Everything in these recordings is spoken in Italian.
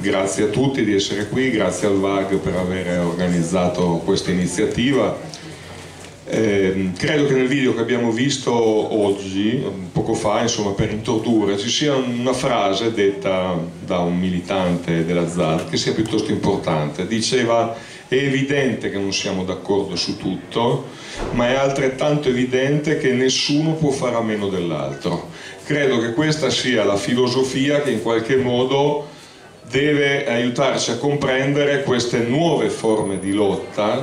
Grazie a tutti di essere qui, grazie al VAG per aver organizzato questa iniziativa. Credo che nel video che abbiamo visto oggi, poco fa, insomma, per introdurre, ci sia una frase detta da un militante della ZAD che sia piuttosto importante. Diceva: è evidente che non siamo d'accordo su tutto, ma è altrettanto evidente che nessuno può fare a meno dell'altro. Credo che questa sia la filosofia che in qualche modo deve aiutarci a comprendere queste nuove forme di lotta,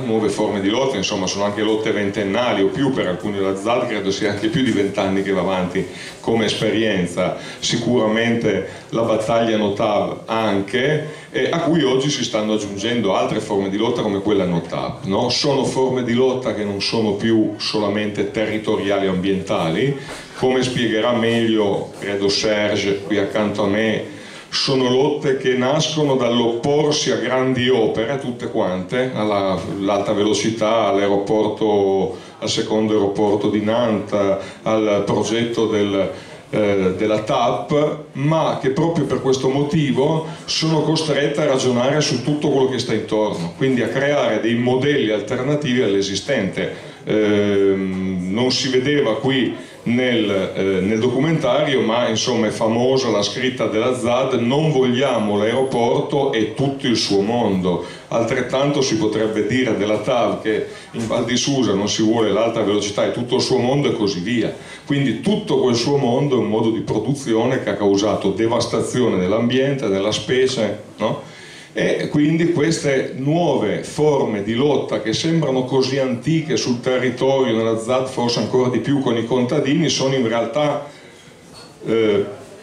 insomma sono anche lotte ventennali o più per alcuni della ZAD, credo sia anche più di 20 anni che va avanti come esperienza, sicuramente la battaglia NOTAV anche, a cui oggi si stanno aggiungendo altre forme di lotta come quella NOTAV, no? Sono forme di lotta che non sono più solamente territoriali o ambientali, come spiegherà meglio, credo, Serge qui accanto a me. Sono lotte che nascono dall'opporsi a grandi opere, tutte quante, all'alta velocità, all'aeroporto, al secondo aeroporto di Nantes, al progetto della TAP, ma che proprio per questo motivo sono costrette a ragionare su tutto quello che sta intorno, quindi a creare dei modelli alternativi all'esistente. Non si vedeva qui nel documentario, ma insomma è famosa la scritta della ZAD: non vogliamo l'aeroporto e tutto il suo mondo. Altrettanto si potrebbe dire della TAV, che in Val di Susa non si vuole l'alta velocità e tutto il suo mondo e così via. Quindi tutto quel suo mondo è un modo di produzione che ha causato devastazione dell'ambiente, della specie, no? E quindi queste nuove forme di lotta che sembrano così antiche sul territorio, nella ZAD forse ancora di più con i contadini, sono in realtà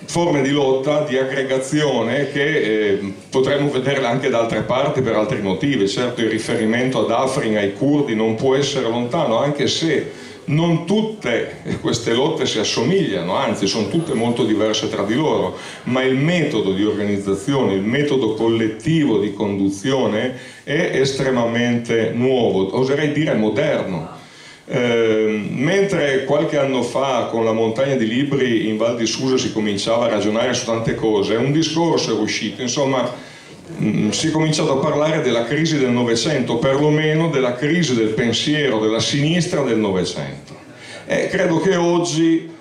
forme di lotta, di aggregazione che potremmo vederle anche da altre parti per altri motivi. Certo, il riferimento ad Afrin, ai curdi, non può essere lontano, anche se non tutte queste lotte si assomigliano, anzi sono tutte molto diverse tra di loro, ma il metodo di organizzazione, il metodo collettivo di conduzione è estremamente nuovo, oserei dire moderno. Mentre qualche anno fa con la montagna di libri in Val di Susa si cominciava a ragionare su tante cose, un discorso è uscito, insomma si è cominciato a parlare della crisi del Novecento, perlomeno della crisi del pensiero della sinistra del Novecento, e credo che oggi,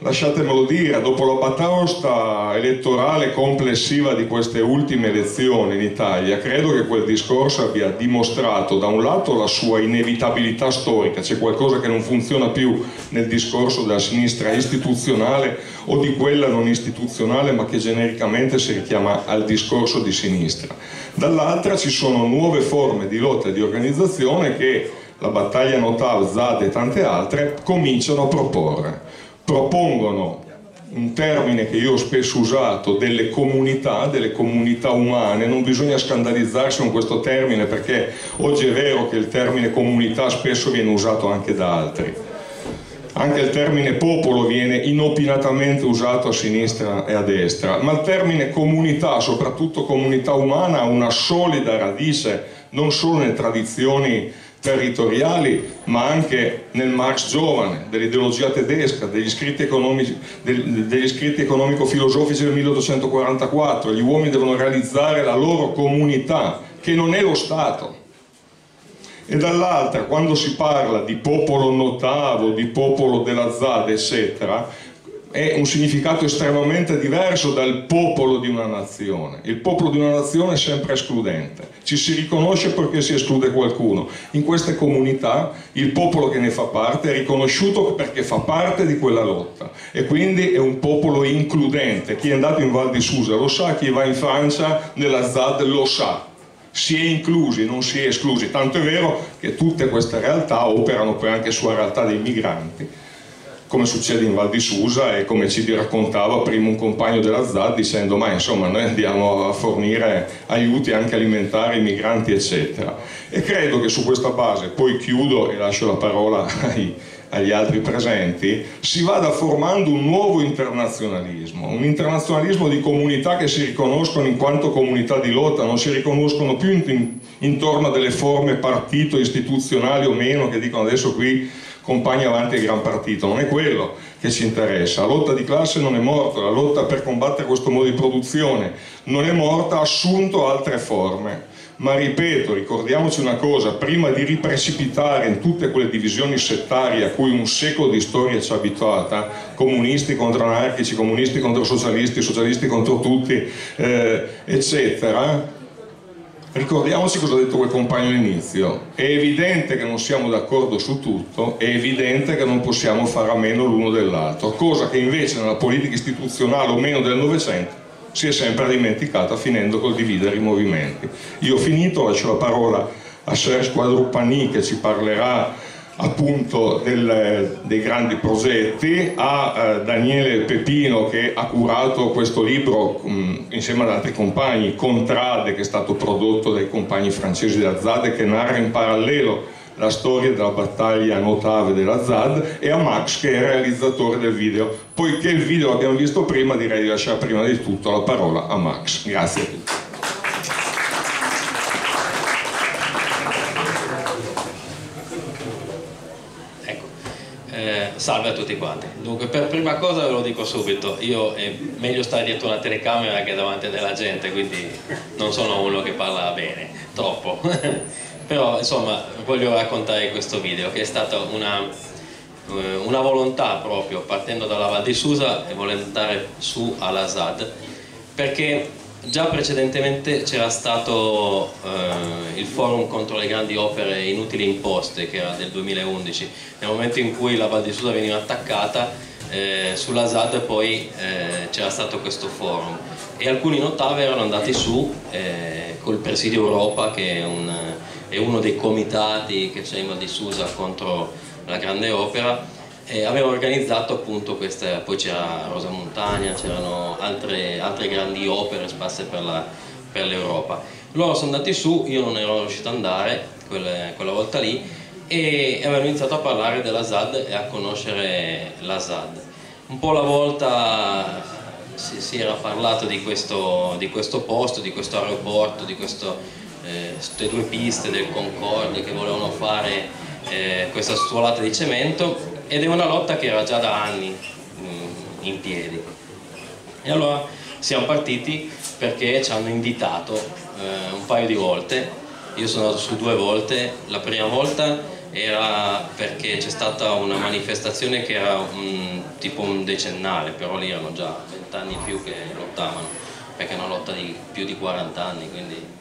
lasciatemelo dire, dopo la batosta elettorale complessiva di queste ultime elezioni in Italia, credo che quel discorso abbia dimostrato da un lato la sua inevitabilità storica, c'è qualcosa che non funziona più nel discorso della sinistra istituzionale o di quella non istituzionale ma che genericamente si richiama al discorso di sinistra, dall'altra ci sono nuove forme di lotta e di organizzazione che la battaglia NOTAV, ZAD e tante altre cominciano a propongono un termine che io ho spesso usato, delle comunità umane. Non bisogna scandalizzarsi con questo termine perché oggi è vero che il termine comunità spesso viene usato anche da altri, anche il termine popolo viene inopinatamente usato a sinistra e a destra, ma il termine comunità, soprattutto comunità umana, ha una solida radice non solo nelle tradizioni territoriali ma anche nel Marx giovane, dell'ideologia tedesca, degli scritti economico-filosofici del 1844, gli uomini devono realizzare la loro comunità che non è lo Stato. E dall'altra, quando si parla di popolo notavo, di popolo della ZAD eccetera, è un significato estremamente diverso dal popolo di una nazione. Il popolo di una nazione è sempre escludente, ci si riconosce perché si esclude qualcuno. In queste comunità il popolo che ne fa parte è riconosciuto perché fa parte di quella lotta e quindi è un popolo includente. Chi è andato in Val di Susa lo sa, chi va in Francia nella ZAD lo sa. Si è inclusi, non si è esclusi, tanto è vero che tutte queste realtà operano poi anche sulla realtà dei migranti, come succede in Val di Susa e come ci raccontava prima un compagno della ZAD dicendo: ma insomma noi andiamo a fornire aiuti anche alimentari ai migranti eccetera. E credo che su questa base, poi chiudo e lascio la parola agli altri presenti, si vada formando un nuovo internazionalismo, un internazionalismo di comunità che si riconoscono in quanto comunità di lotta, non si riconoscono più intorno a delle forme partito istituzionali o meno che dicono adesso qui compagni avanti e gran partito, non è quello, che ci interessa. La lotta di classe non è morta, la lotta per combattere questo modo di produzione non è morta, ha assunto altre forme. Ma ripeto, ricordiamoci una cosa, prima di riprecipitare in tutte quelle divisioni settarie a cui un secolo di storia ci ha abituata, comunisti contro anarchici, comunisti contro socialisti, socialisti contro tutti, eccetera, ricordiamoci cosa ha detto quel compagno all'inizio. È evidente che non siamo d'accordo su tutto, è evidente che non possiamo fare a meno l'uno dell'altro, cosa che invece nella politica istituzionale o meno del Novecento si è sempre dimenticata, finendo col dividere i movimenti. Io ho finito, lascio la parola a Serge Quadrupani che ci parlerà appunto dei grandi progetti, a Daniele Pepino che ha curato questo libro insieme ad altri compagni, Contrade, che è stato prodotto dai compagni francesi della ZAD e che narra in parallelo la storia della battaglia Notave della ZAD, e a Max che è il realizzatore del video. Poiché il video l'abbiamo visto prima, direi di lasciare prima di tutto la parola a Max. Grazie a tutti. Ecco. Salve a tutti quanti. Dunque, per prima cosa ve lo dico subito, io è meglio stare dietro una telecamera che davanti della gente, quindi non sono uno che parla bene, troppo. Però insomma voglio raccontare questo video che è stata una volontà, proprio partendo dalla Val di Susa e volendo andare su alla ZAD, perché già precedentemente c'era stato il forum contro le grandi opere inutili imposte, che era del 2011, nel momento in cui la Val di Susa veniva attaccata, sulla ZAD poi c'era stato questo forum e alcuni Notave erano andati su col Presidio Europa, che è uno dei comitati che c'è in Val di Susa contro la grande opera, e aveva organizzato appunto questa. Poi c'era Rosa Montagna, c'erano altre grandi opere sparse per l'Europa. Loro sono andati su, io non ero riuscito ad andare quella volta lì, e avevano iniziato a parlare della ZAD e a conoscere la ZAD. Un po' alla volta si era parlato di questo posto, di questo aeroporto, di questo queste due piste del Concordia che volevano fare, questa stuolata di cemento, ed è una lotta che era già da anni in piedi. E allora siamo partiti perché ci hanno invitato un paio di volte. Io sono andato su due volte. La prima volta era perché c'è stata una manifestazione che era tipo un decennale, però lì erano già 20 anni in più che lottavano, perché è una lotta di più di 40 anni, quindi.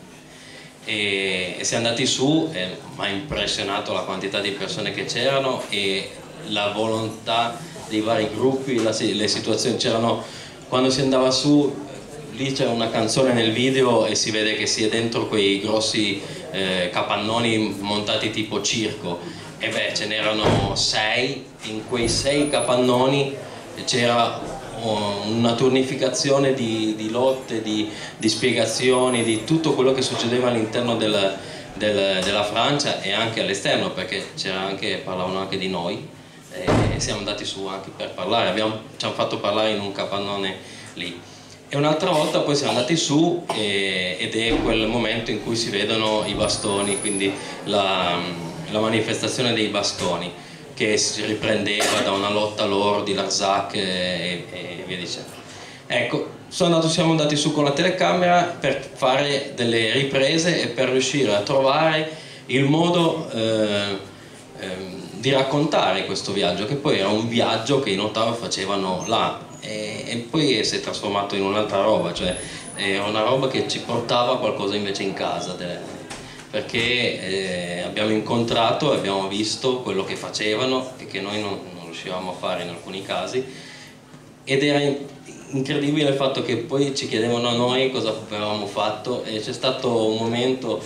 E siamo andati su, mi ha impressionato la quantità di persone che c'erano e la volontà dei vari gruppi, le situazioni c'erano. Quando si andava su, lì c'era una canzone nel video e si vede che si è dentro quei grossi capannoni montati tipo circo, e beh, ce n'erano 6, in quei 6 capannoni c'era una turnificazione di lotte, di spiegazioni, di tutto quello che succedeva all'interno della Francia e anche all'esterno, perché parlavano anche di noi, e siamo andati su anche per parlare, ci hanno fatto parlare in un capannone lì. E un'altra volta poi siamo andati su ed è quel momento in cui si vedono i bastoni, quindi la manifestazione dei bastoni, che si riprendeva da una lotta loro di Larzac e via dicendo. Ecco, siamo andati su con la telecamera per fare delle riprese e per riuscire a trovare il modo di raccontare questo viaggio, che poi era un viaggio che i Notave facevano là, e poi si è trasformato in un'altra roba, cioè era una roba che ci portava qualcosa invece in casa, perché abbiamo incontrato e abbiamo visto quello che facevano e che noi non riuscivamo a fare in alcuni casi, ed era incredibile il fatto che poi ci chiedevano a noi cosa avevamo fatto. E c'è stato un momento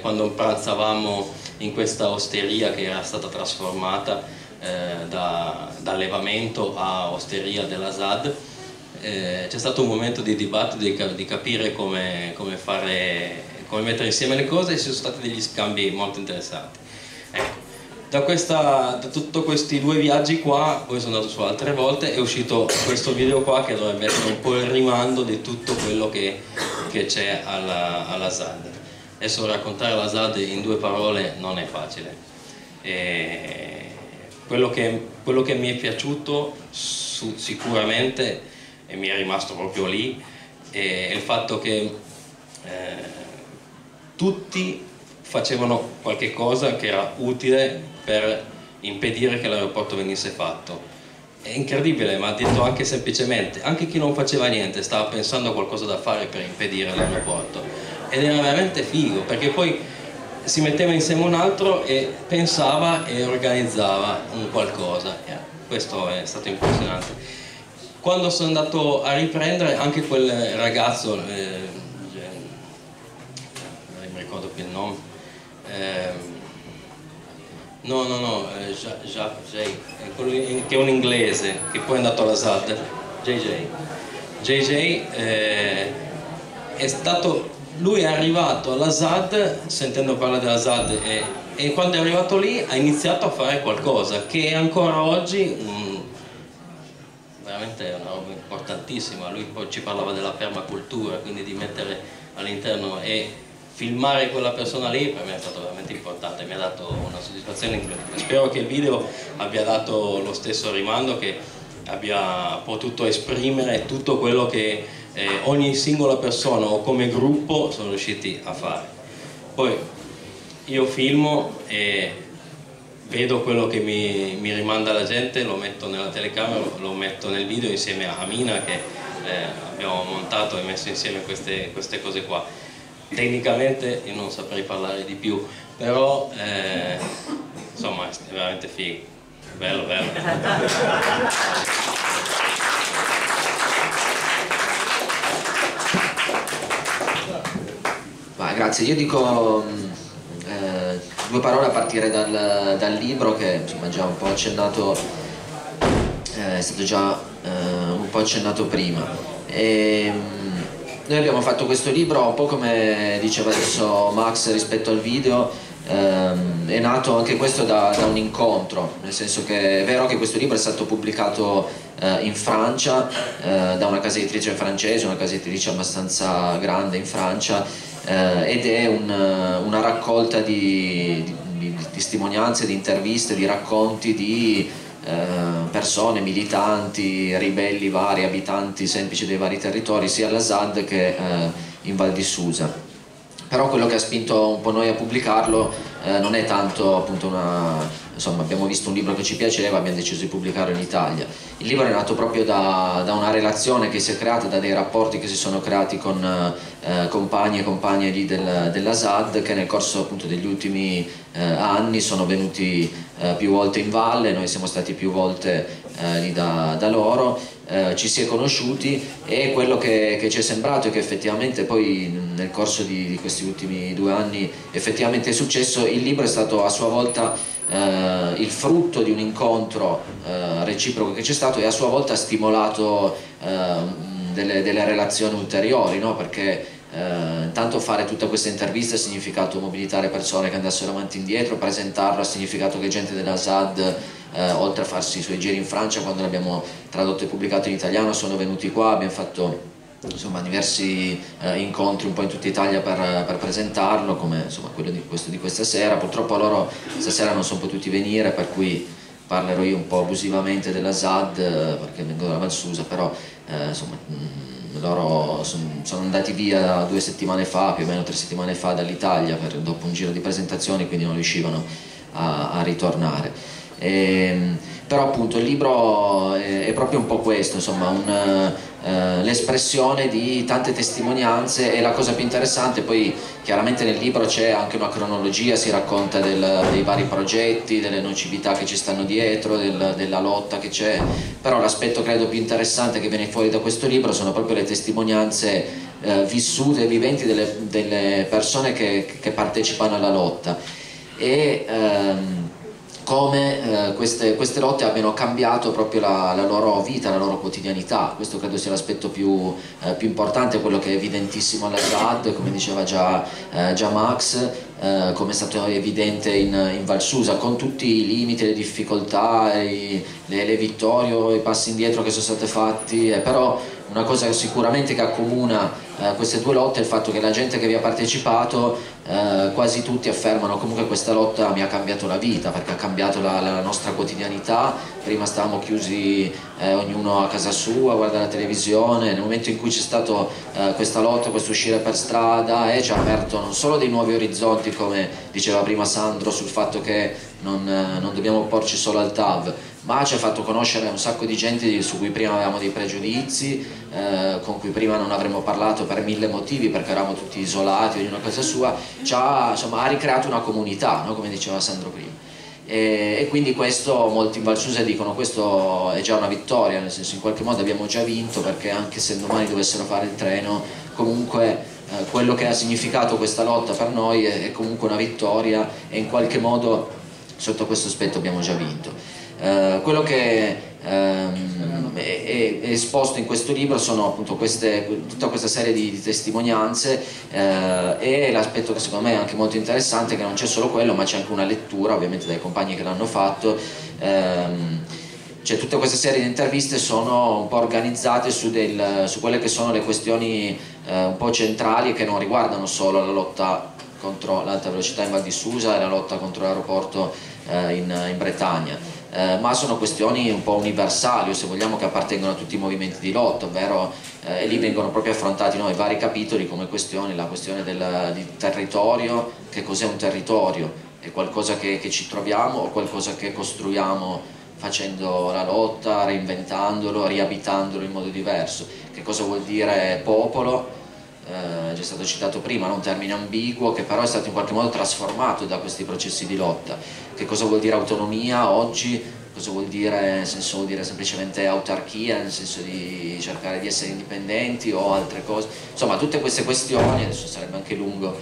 quando pranzavamo in questa osteria che era stata trasformata da allevamento a osteria della ZAD, c'è stato un momento di dibattito, di capire come mettere insieme le cose, e ci sono stati degli scambi molto interessanti. Ecco, da tutti questi due viaggi qua, poi sono andato su altre volte, è uscito questo video qua che dovrebbe essere un po' il rimando di tutto quello che c'è alla ZAD. Adesso raccontare la ZAD in due parole non è facile, Quello che mi è piaciuto sicuramente, e mi è rimasto proprio lì, è il fatto che tutti facevano qualche cosa che era utile per impedire che l'aeroporto venisse fatto. È incredibile, ma detto anche semplicemente, anche chi non faceva niente stava pensando a qualcosa da fare per impedire l'aeroporto, ed era veramente figo, perché poi si metteva insieme un altro e pensava e organizzava un qualcosa. Questo è stato impressionante. Quando sono andato a riprendere, anche quel ragazzo, non mi ricordo più il nome, Jay, che è un inglese, che poi è andato alla SAD, JJ, è stato... Lui è arrivato alla SAD, sentendo parlare della SAD, e quando è arrivato lì ha iniziato a fare qualcosa che è ancora oggi veramente è una roba importantissima. Lui poi ci parlava della permacultura, quindi di mettere all'interno, e filmare quella persona lì per me è stato veramente importante, mi ha dato una soddisfazione incredibile. Spero che il video abbia dato lo stesso rimando, che abbia potuto esprimere tutto quello che ogni singola persona o come gruppo sono riusciti a fare. Poi io filmo e vedo quello che mi rimanda la gente, lo metto nella telecamera, lo metto nel video insieme a Mina, che abbiamo montato e messo insieme queste cose qua. Tecnicamente io non saprei parlare di più, però insomma è veramente figo, bello bello. Ma grazie, io dico due parole a partire dal libro, che insomma già un po' accennato, è stato già un po' accennato prima. E, noi abbiamo fatto questo libro un po' come diceva adesso Max rispetto al video, è nato anche questo da un incontro, nel senso che è vero che questo libro è stato pubblicato in Francia da una casa editrice francese, una casa editrice abbastanza grande in Francia, ed è una raccolta di testimonianze, di interviste, di racconti di persone, militanti, ribelli vari, abitanti semplici dei vari territori, sia alla SAD che in Val di Susa. Però quello che ha spinto un po' noi a pubblicarlo non è tanto appunto insomma, abbiamo visto un libro che ci piaceva, abbiamo deciso di pubblicarlo in Italia. Il libro è nato proprio da una relazione che si è creata, da dei rapporti che si sono creati con compagni e compagne lì della SAD, che nel corso appunto degli ultimi anni sono venuti più volte in valle, noi siamo stati più volte lì da loro, ci si è conosciuti, e quello che ci è sembrato e che effettivamente poi nel corso di questi ultimi 2 anni effettivamente è successo, il libro è stato a sua volta il frutto di un incontro reciproco che c'è stato, e a sua volta ha stimolato delle relazioni ulteriori, no? Perché intanto fare tutta questa intervista ha significato mobilitare persone che andassero avanti e indietro, presentarlo ha significato che gente della SAD, oltre a farsi i suoi giri in Francia, quando l'abbiamo tradotto e pubblicato in italiano sono venuti qua, abbiamo fatto insomma diversi incontri un po' in tutta Italia per presentarlo, come insomma quello di questa sera. Purtroppo loro stasera non sono potuti venire, per cui parlerò io un po' abusivamente della SAD perché vengo dalla Val Susa, però insomma loro sono andati via 2 settimane fa, più o meno 3 settimane fa dall'Italia, dopo un giro di presentazioni, quindi non riuscivano a ritornare. Però appunto il libro è proprio un po' questo, insomma l'espressione di tante testimonianze, e la cosa più interessante, poi chiaramente nel libro c'è anche una cronologia, si racconta dei vari progetti, delle nocività che ci stanno dietro, della lotta che c'è, però l'aspetto credo più interessante che viene fuori da questo libro sono proprio le testimonianze vissute e viventi delle persone che partecipano alla lotta, e come queste lotte abbiano cambiato proprio la loro vita, la loro quotidianità. Questo credo sia l'aspetto più importante, quello che è evidentissimo alla SAD, come diceva già Max, come è stato evidente in Val Susa, con tutti i limiti, le difficoltà, le vittorie, i passi indietro che sono stati fatti, però Una cosa che sicuramente che accomuna queste due lotte è il fatto che la gente che vi ha partecipato, quasi tutti affermano comunque questa lotta mi ha cambiato la vita, perché ha cambiato la nostra quotidianità. Prima stavamo chiusi ognuno a casa sua a guardare la televisione, nel momento in cui c'è stato questa lotta, questo uscire per strada, ci ha aperto non solo dei nuovi orizzonti, come diceva prima Sandro, sul fatto che non dobbiamo porci solo al TAV, ma ci ha fatto conoscere un sacco di gente su cui prima avevamo dei pregiudizi, con cui prima non avremmo parlato per mille motivi, perché eravamo tutti isolati, ognuno a casa sua. Insomma, ha ricreato una comunità, no? Come diceva Sandro prima. E quindi questo, molti in Val Susa dicono, questo è già una vittoria, nel senso in qualche modo abbiamo già vinto, perché anche se domani dovessero fare il treno, comunque quello che ha significato questa lotta per noi è comunque una vittoria, e in qualche modo sotto questo aspetto abbiamo già vinto. Quello che è esposto in questo libro sono appunto tutta questa serie di testimonianze, e l'aspetto che secondo me è anche molto interessante è che non c'è solo quello, ma c'è anche una lettura ovviamente dai compagni che l'hanno fatto. Cioè, tutta questa serie di interviste sono un po' organizzate su quelle che sono le questioni un po' centrali, che non riguardano solo la lotta contro l'alta velocità in Val di Susa e la lotta contro l'aeroporto in Bretagna, ma sono questioni un po' universali, o se vogliamo che appartengono a tutti i movimenti di lotta, ovvero e lì vengono proprio affrontati i vari capitoli, come questioni, la questione del territorio, che cos'è un territorio, è qualcosa che ci troviamo o qualcosa che costruiamo facendo la lotta, reinventandolo, riabitandolo in modo diverso, che cosa vuol dire popolo. Già stato citato prima, un termine ambiguo che però è stato in qualche modo trasformato da questi processi di lotta. Che cosa vuol dire autonomia oggi? Cosa vuol dire, nel senso, vuol dire semplicemente autarchia, nel senso di cercare di essere indipendenti o altre cose. Insomma, tutte queste questioni, adesso sarebbe anche lungo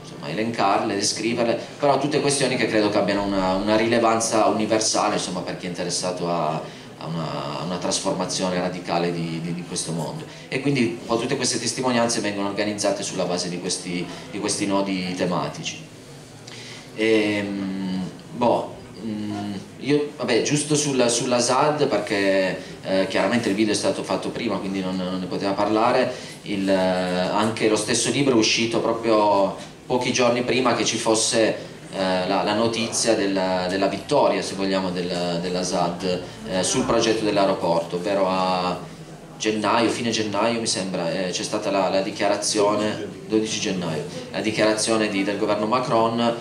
insomma, elencarle, descriverle, però tutte questioni che credo che abbiano una rilevanza universale, insomma, per chi è interessato a una trasformazione radicale di questo mondo. E quindi un po' tutte queste testimonianze vengono organizzate sulla base di questi nodi tematici. Io, vabbè, giusto sulla SAD, perché chiaramente il video è stato fatto prima, quindi non ne poteva parlare. Anche lo stesso libro è uscito proprio pochi giorni prima che ci fosse la notizia della vittoria, se vogliamo, della SAD sul progetto dell'aeroporto, ovvero a gennaio, fine gennaio mi sembra, c'è stata la dichiarazione, 12 gennaio, la dichiarazione del governo Macron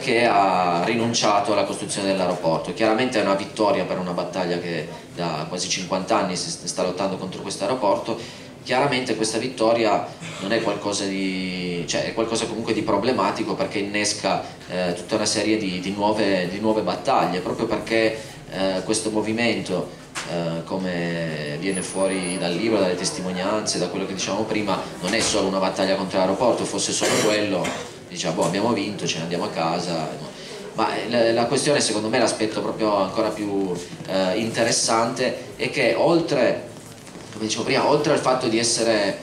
che ha rinunciato alla costruzione dell'aeroporto. Chiaramente è una vittoria per una battaglia che da quasi 50 anni si sta lottando contro questo aeroporto. Chiaramente questa vittoria non è qualcosa di, cioè è qualcosa comunque di problematico, perché innesca tutta una serie di nuove battaglie, proprio perché questo movimento, come viene fuori dal libro, dalle testimonianze, da quello che dicevamo prima, non è solo una battaglia contro l'aeroporto. Fosse solo quello, diciamo, boh, abbiamo vinto, ce ne andiamo a casa, ma la questione, secondo me, l'aspetto proprio ancora più interessante è che, oltre, come dicevo prima, oltre al fatto di essere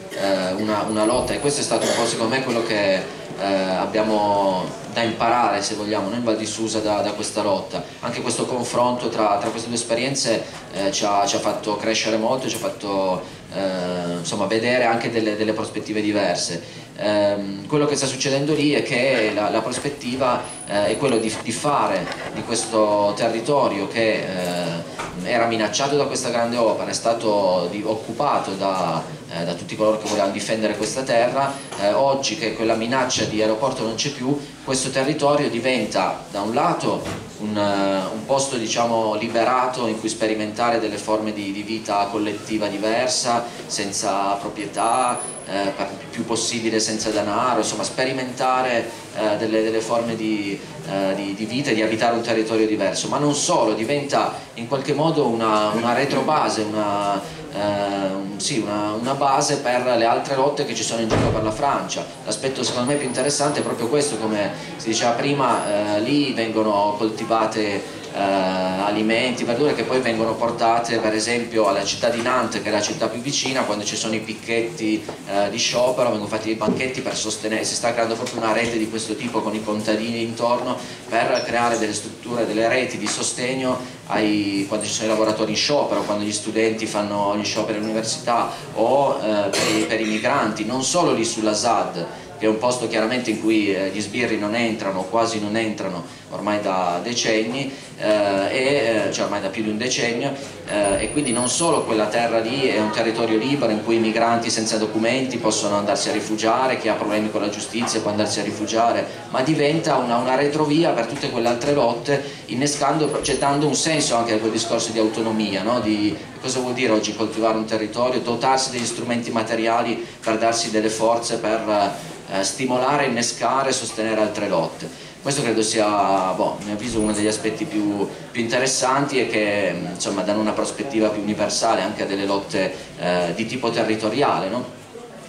una lotta, e questo è stato un po' secondo me quello che abbiamo da imparare, se vogliamo, noi in Val di Susa da questa lotta, anche questo confronto tra queste due esperienze ci ha fatto crescere molto, ci ha fatto insomma, vedere anche delle prospettive diverse. Quello che sta succedendo lì è che la prospettiva è quello di fare di questo territorio, che era minacciato da questa grande opera, è stato occupato da tutti coloro che volevano difendere questa terra, oggi che quella minaccia di aeroporto non c'è più, questo territorio diventa da un lato un posto, diciamo, liberato in cui sperimentare delle forme di vita collettiva diversa, senza proprietà, per più possibile senza denaro, insomma sperimentare delle forme di vita e di abitare un territorio diverso, ma non solo, diventa in qualche modo una retrobase, una base per le altre lotte che ci sono in giro per la Francia. L'aspetto secondo me più interessante è proprio questo, come si diceva prima, lì vengono coltivate alimenti, verdure che poi vengono portate per esempio alla città di Nantes, che è la città più vicina, quando ci sono i picchetti di sciopero, vengono fatti dei banchetti per sostenere, si sta creando proprio una rete di questo tipo con i contadini intorno per creare delle strutture, delle reti di sostegno quando ci sono i lavoratori in sciopero, quando gli studenti fanno gli scioperi all'università o per i migranti, non solo lì sulla ZAD, che è un posto chiaramente in cui gli sbirri non entrano, quasi non entrano ormai da decenni, cioè ormai da più di un decennio, e quindi non solo quella terra lì è un territorio libero in cui i migranti senza documenti possono andarsi a rifugiare, chi ha problemi con la giustizia può andarsi a rifugiare, ma diventa una retrovia per tutte quelle altre lotte, innescando, cioè dando un senso anche a quel discorso di autonomia, no? Di cosa vuol dire oggi coltivare un territorio, dotarsi degli strumenti materiali per darsi delle forze per stimolare, innescare e sostenere altre lotte. Questo credo sia, a mio avviso, uno degli aspetti più interessanti e che insomma danno una prospettiva più universale anche a delle lotte di tipo territoriale, no?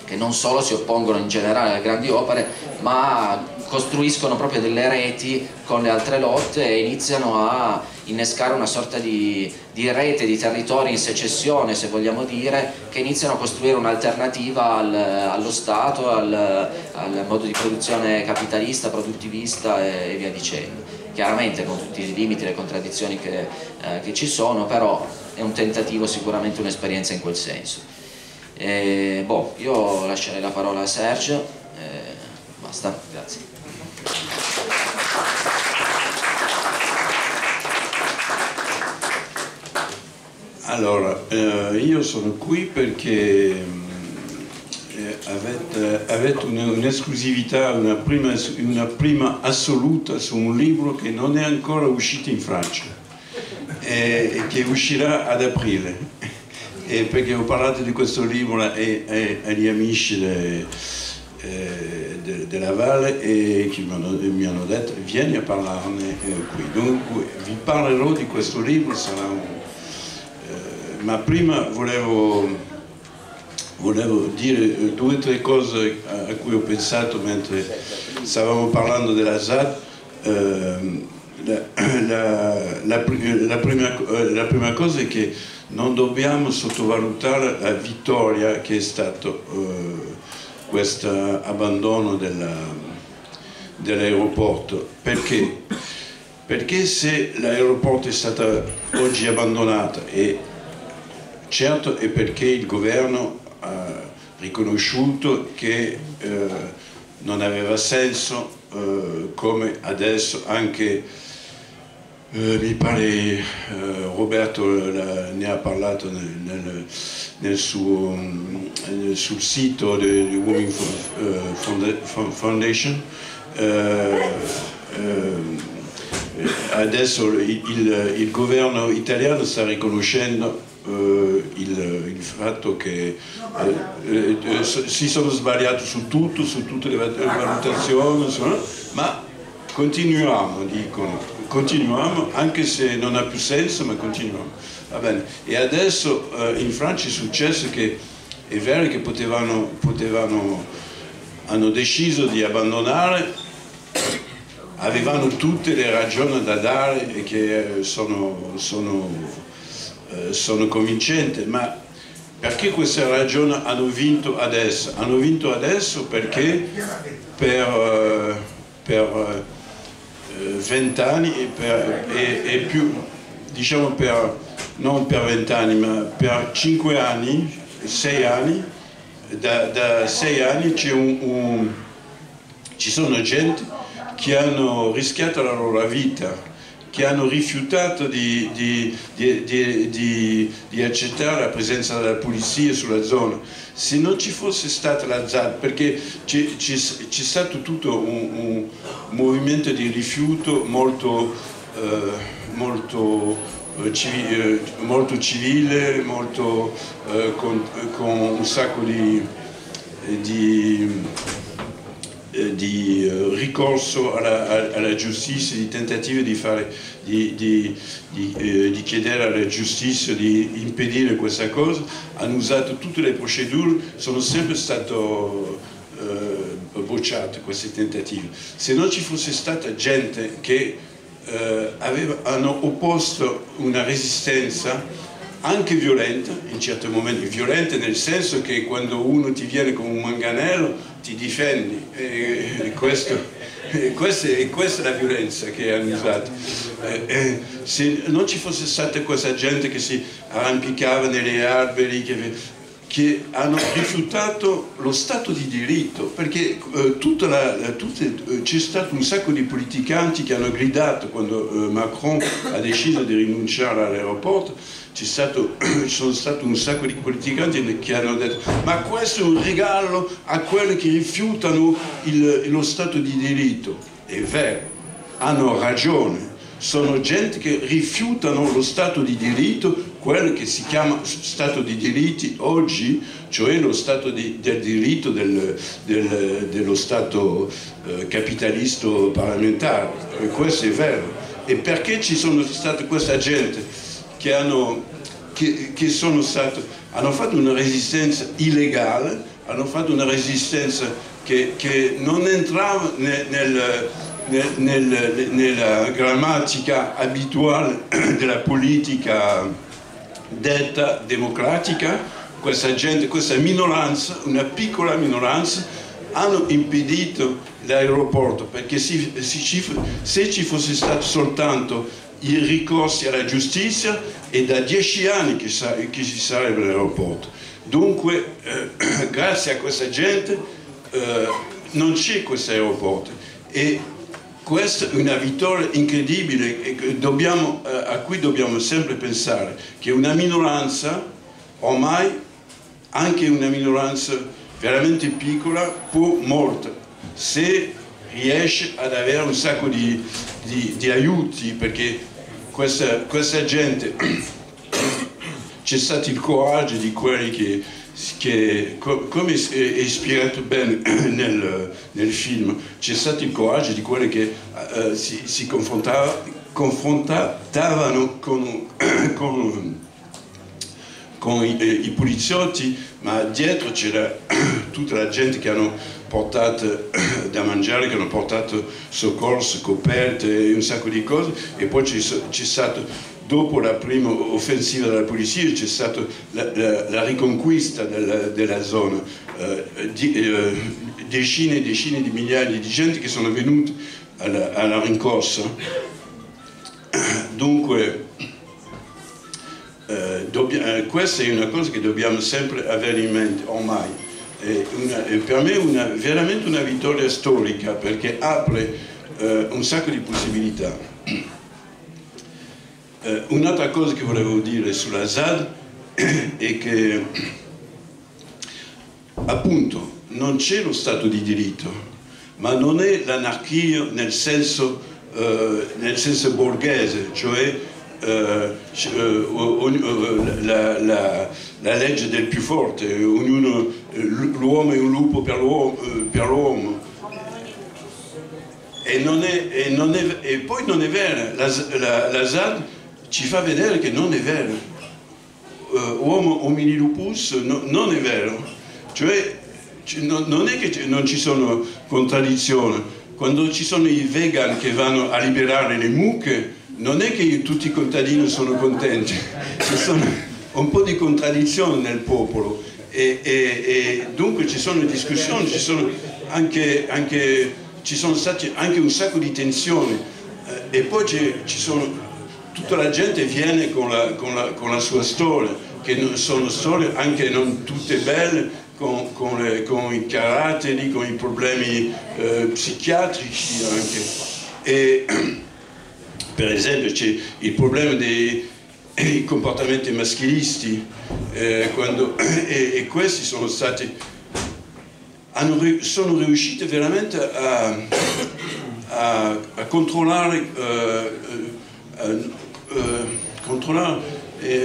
Che non solo si oppongono in generale alle grandi opere, ma costruiscono proprio delle reti con le altre lotte e iniziano a innescare una sorta di rete di territori in secessione, se vogliamo dire, che iniziano a costruire un'alternativa allo Stato, al modo di produzione capitalista, produttivista e via dicendo. Chiaramente con tutti i limiti e le contraddizioni che ci sono, però è un tentativo, sicuramente un'esperienza in quel senso. Io lascerei la parola a Serge, basta, grazie. Allora, io sono qui perché avete un'esclusività, una prima assoluta su un libro che non è ancora uscito in Francia e che uscirà ad aprile, e perché ho parlato di questo libro agli amici della Valle e che mi hanno detto vieni a parlarne qui. Dunque vi parlerò di questo libro, sarà ma prima volevo dire due o tre cose a cui ho pensato mentre stavamo parlando della ZAD. La prima cosa è che non dobbiamo sottovalutare la vittoria che è stato questo abbandono dell'aeroporto. Perché? Perché se l'aeroporto è stato oggi abbandonato, e certo è perché il governo ha riconosciuto che non aveva senso, come adesso anche mi pare Roberto ne ha parlato sul sito del Women Foundation. Adesso il governo italiano sta riconoscendo il fatto che si sono sbagliati su tutte le valutazioni, ma continuiamo, dicono, continuiamo anche se non ha più senso, ma continuiamo. Va bene. E adesso in Francia è successo che è vero che hanno deciso di abbandonare, avevano tutte le ragioni da dare e che sono convincente, ma perché queste ragioni hanno vinto adesso? Hanno vinto adesso perché per 20 anni e più, diciamo non per 20 anni, ma per 5 anni, 6 anni, da 6 anni ci sono gente che hanno rischiato la loro vita, che hanno rifiutato di accettare la presenza della polizia sulla zona. Se non ci fosse stata la ZAD, perché c'è stato tutto un movimento di rifiuto molto civile, molto con un sacco di ricorso alla giustizia, di tentativo di chiedere alla giustizia di impedire questa cosa. Hanno usato tutte le procedure, sono sempre stati bocciati questi tentativi. Se non ci fosse stata gente che hanno opposto una resistenza anche violenta, in certi momenti violenta nel senso che quando uno ti viene con un manganello ti difendi, e questa è la violenza che hanno usato. Se non ci fosse stata questa gente che si arrampicava negli alberi, che hanno rifiutato lo Stato di diritto, perché c'è stato un sacco di politicanti che hanno gridato quando Macron ha deciso di rinunciare all'aeroporto. Ci sono stati un sacco di politicanti che hanno detto ma questo è un regalo a quelli che rifiutano lo Stato di diritto. È vero, hanno ragione. Sono gente che rifiutano lo Stato di diritto, quello che si chiama Stato di diritti oggi, cioè lo Stato del diritto dello Stato capitalista parlamentare. E questo è vero. E perché ci sono state questa gente che hanno fatto una resistenza illegale, hanno fatto una resistenza che non entrava nella grammatica abituale della politica detta democratica. Questa gente, questa minoranza, una piccola minoranza, hanno impedito l'aeroporto, perché se ci fosse stato soltanto i ricorsi alla giustizia è da 10 anni che ci sarebbe l'aeroporto. Dunque grazie a questa gente non c'è questo aeroporto, e questa è una vittoria incredibile a cui dobbiamo sempre pensare, che una minoranza, ormai anche una minoranza veramente piccola, può morire se riesce ad avere un sacco di aiuti, perché questa gente, c'è stato il coraggio di quelli che come è spiegato bene nel film, c'è stato il coraggio di quelli che si confrontavano con i poliziotti, ma dietro c'era tutta la gente che hanno portato da mangiare, che hanno portato soccorso, coperte, un sacco di cose. E poi c'è stato, dopo la prima offensiva della polizia, c'è stata la riconquista della zona, decine e decine di migliaia di gente che sono venute alla rincorsa. Dunque questa è una cosa che dobbiamo sempre avere in mente ormai. È per me veramente una vittoria storica, perché apre un sacco di possibilità. Un'altra cosa che volevo dire sulla ZAD è che appunto non c'è lo Stato di diritto, ma non è l'anarchia nel senso borghese, cioè la legge del più forte, l'uomo è un lupo per l'uomo. E poi non è vero, la ZAD ci fa vedere che non è vero. Uomo homini lupus non è vero, cioè non è che non ci sono contraddizioni. Quando ci sono i vegan che vanno a liberare le mucche, non è che tutti i contadini sono contenti, ci sono un po' di contraddizioni nel popolo, e dunque ci sono discussioni, ci sono anche un sacco di tensioni, e poi tutta la gente viene con la sua storia, che sono storie anche non tutte belle, con i caratteri, con i problemi psichiatrici anche. E, per esempio, c'è il problema dei comportamenti maschilisti, e questi sono stati... sono riuscite veramente a controllare,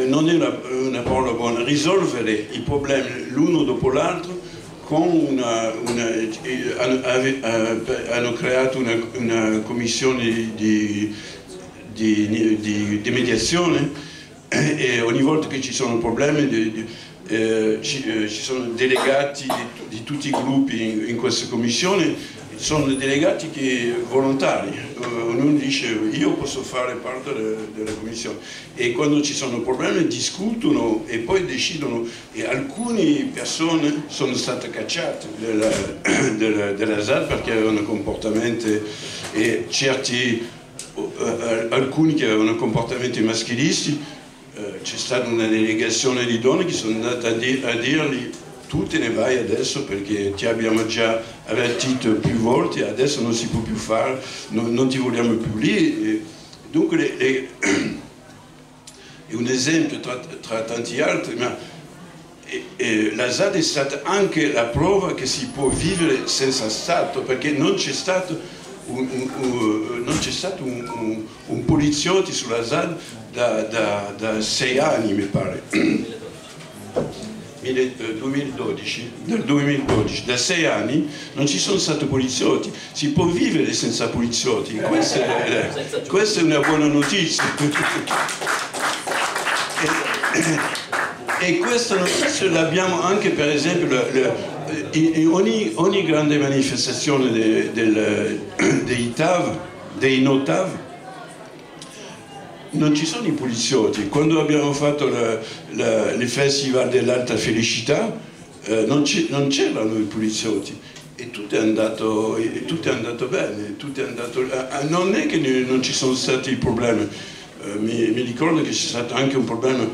non è una parola buona, risolvere i problemi l'uno dopo l'altro, hanno creato una commissione di mediazione, e ogni volta che ci sono problemi ci sono delegati di tutti i gruppi in questa commissione, sono dei delegati che, volontari, ognuno dice io posso fare parte della commissione e quando ci sono problemi discutono e poi decidono e alcune persone sono state cacciate della ZAD perché avevano comportamenti e alcuni che avevano comportamenti maschilisti, c'è stata una delegazione di donne che sono andate a dirgli tu te ne vai adesso perché ti abbiamo già avvertito più volte, adesso non si può più fare, non ti vogliamo più lì. E dunque è un esempio tra tanti altri, ma la ZAD è stata anche la prova che si può vivere senza Stato, perché non c'è stato un poliziotto sulla ZAD da 6 anni, mi pare. 2012, dal 2012, da 6 anni non ci sono stati poliziotti, si può vivere senza poliziotti, questa è una buona notizia. E questa notizia l'abbiamo anche per esempio in ogni grande manifestazione dei NOTAV. Non ci sono i poliziotti. Quando abbiamo fatto il festival dell'Alta Felicità non c'erano i poliziotti e tutto è andato bene, tutto è andato, non è che non ci sono stati problemi. Mi ricordo che c'è stato anche un problema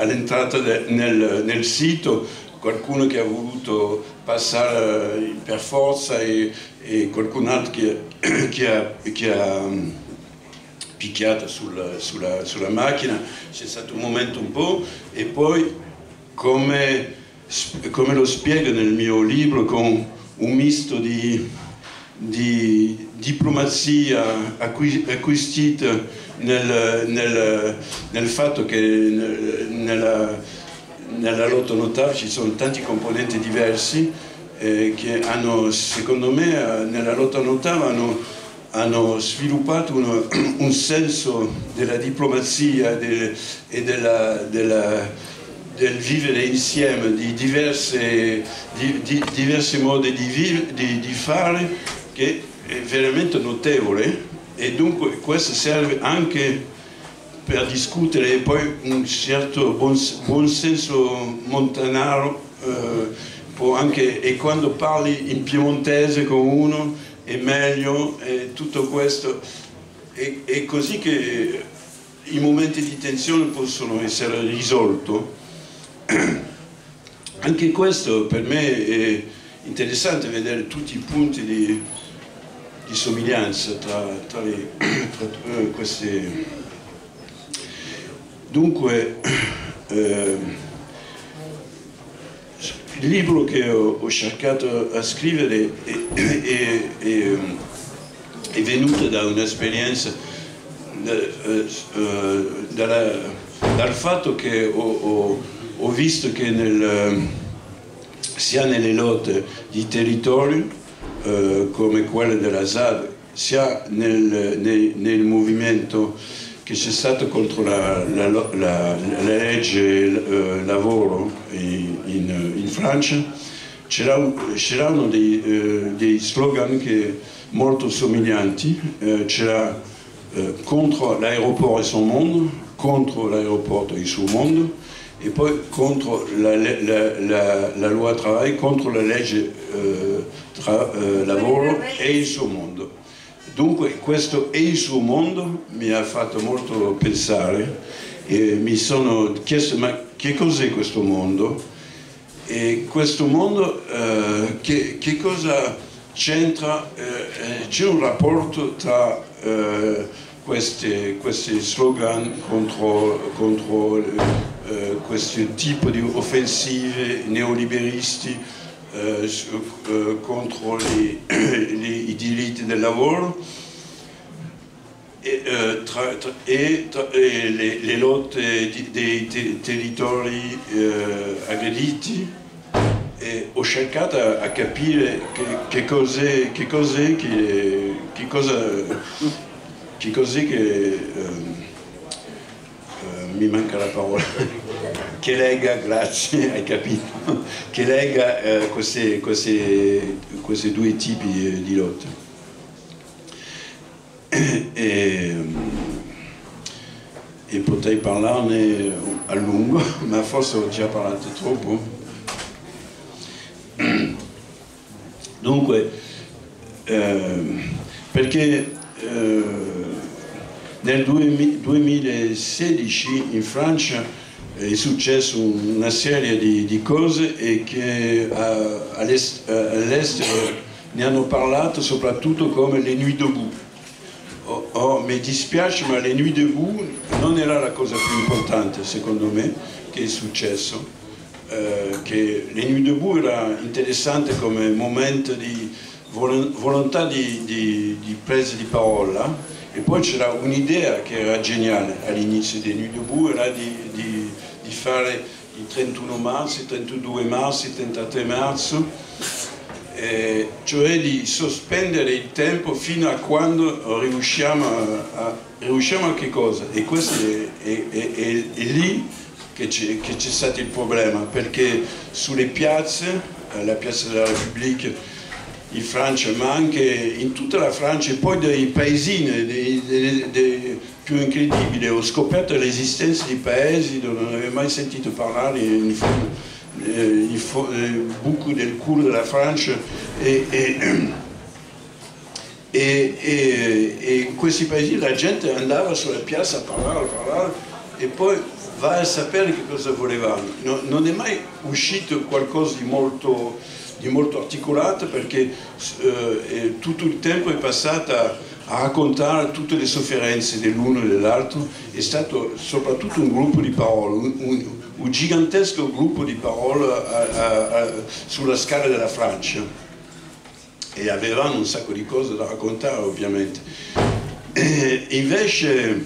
all'entrata nel sito, qualcuno che ha voluto passare per forza e qualcun altro che ha picchiata sulla macchina. C'è stato un momento un po' e poi come lo spiego nel mio libro con un misto di diplomazia acquisita nel fatto che nella lotta NOTAV ci sono tanti componenti diversi che hanno, secondo me, nella lotta NOTAV hanno sviluppato un senso della diplomazia e del vivere insieme, di diversi modi di fare, che è veramente notevole. E dunque questo serve anche per discutere poi un certo buon senso montanaro, e quando parli in piemontese con uno è meglio, è tutto questo. È così che i momenti di tensione possono essere risolti. Anche questo per me è interessante, vedere tutti i punti di somiglianza tra questi. Dunque il libro che ho cercato a scrivere è venuto da un'esperienza, dal fatto che ho visto che sia nelle lotte di territorio come quelle della ZAD, sia nel movimento che c'è stato contro la legge lavoro in Francia, c'erano dei slogan molto somiglianti, c'era contro l'aeroporto e il suo mondo, contro l'aeroporto e il suo mondo, e poi contro la loi travail, contro la legge lavoro e il suo mondo. Dunque questo "e il suo mondo" mi ha fatto molto pensare e mi sono chiesto: ma che cos'è questo mondo? E questo mondo che cosa c'entra? C'è un rapporto tra questi slogan contro questo tipo di offensive neoliberisti, contro i diritti del lavoro e le lotte dei territori aggrediti. E ho cercato a capire che cos'è che mi manca la parola. che lega, grazie, hai capito, che lega questi due tipi di lotta. E potrei parlarne a lungo, ma forse ho già parlato troppo. Dunque, perché nel 2016 in Francia è successo una serie di cose e che all'estero ne hanno parlato soprattutto come le Nuits Debout. Oh, mi dispiace, ma le Nuits Debout non era la cosa più importante, secondo me, che è successo. Che le Nuits Debout era interessante come momento di volontà di presa di parola, e poi c'era un'idea che era geniale all'inizio dei Nuits Debout, era di fare il 31 marzo, il 32 marzo, il 33 marzo, cioè di sospendere il tempo fino a quando riusciamo a che cosa? E questo è lì che c'è stato il problema, perché sulle piazze, la Piazza della Repubblica in Francia, ma anche in tutta la Francia, e poi dei paesini più incredibili. Ho scoperto l'esistenza di paesi dove non avevo mai sentito parlare, il buco del culo della Francia, e in questi paesi la gente andava sulla piazza a parlare, e poi va a sapere che cosa volevano. Non è mai uscito qualcosa di molto articolata, perché tutto il tempo è passato a raccontare tutte le sofferenze dell'uno e dell'altro. È stato soprattutto un gruppo di parole, un gigantesco gruppo di parole sulla scala della Francia, e avevano un sacco di cose da raccontare, ovviamente. Invece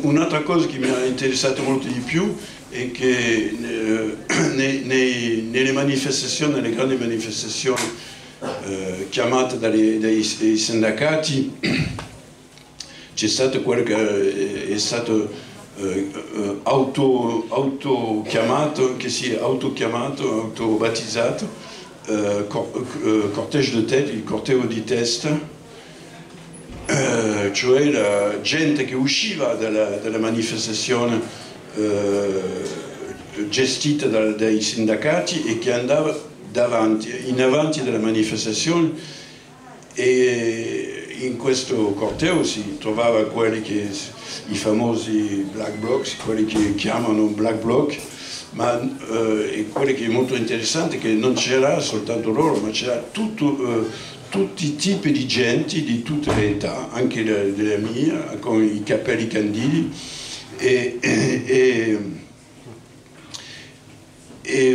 un'altra cosa che mi ha interessato molto di più è che nelle manifestazioni, nelle grandi manifestazioni chiamate dai sindacati, c'è stato quello che è stato autobatizzato cortège de tête, il corteo di testa. Cioè la gente che usciva dalla manifestazione gestita dai sindacati e che andava in avanti della manifestazione, e in questo corteo si trovava quelli che i famosi black blocs, quelli che chiamano black bloc, ma quelli che è molto interessante che non c'era soltanto loro, ma c'era tutto tutti i tipi di gente di tutte le età, anche della mia, con i capelli candidi, e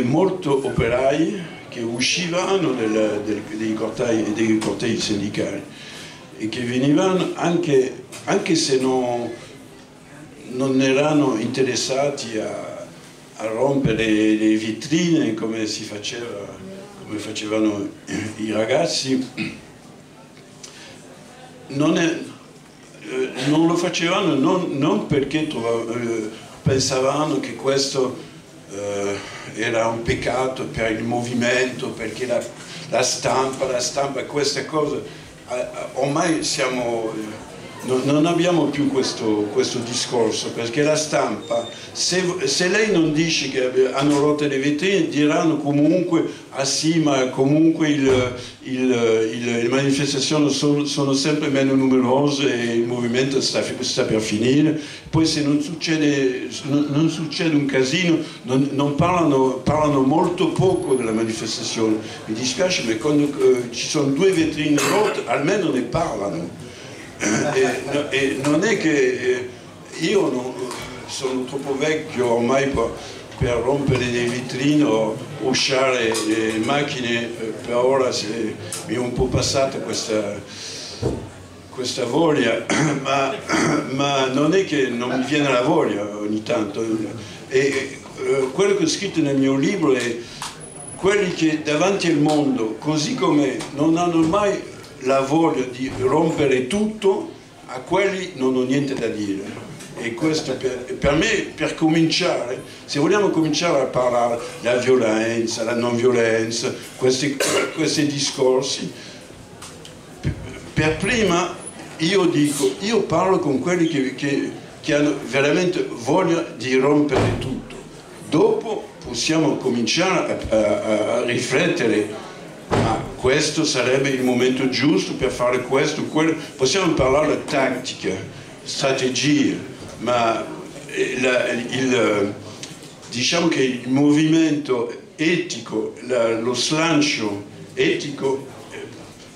molti operai che uscivano dei cortei sindacali e che venivano anche se non erano interessati a rompere le vetrine come si faceva, come facevano i ragazzi. Non lo facevano non perché pensavano che questo era un peccato per il movimento, perché la stampa, queste cose, ormai siamo, non abbiamo più questo discorso, perché la stampa, se lei non dice che hanno rotto le vetrine, diranno comunque, ah sì, ma comunque le manifestazioni sono sempre meno numerose e il movimento sta per finire. Poi se non succede un casino, parlano molto poco della manifestazione. Mi dispiace, ma quando ci sono due vetrine rotte, almeno ne parlano. E non è che io sono troppo vecchio ormai per rompere le vetrine o usare le macchine. Per ora mi è un po' passata questa voglia, ma non è che non mi viene la voglia ogni tanto. E quello che ho scritto nel mio libro è quelli che davanti al mondo, così come non hanno mai la voglia di rompere tutto, a quelli non ho niente da dire. e questo per me, per cominciare, se vogliamo cominciare a parlare della violenza, la non violenza, questi discorsi, per prima io dico, io parlo con quelli che hanno veramente voglia di rompere tutto, dopo possiamo cominciare a riflettere. Ma questo sarebbe il momento giusto per fare questo, quello. Possiamo parlare di tattica, strategia, ma diciamo che il movimento etico, lo slancio etico,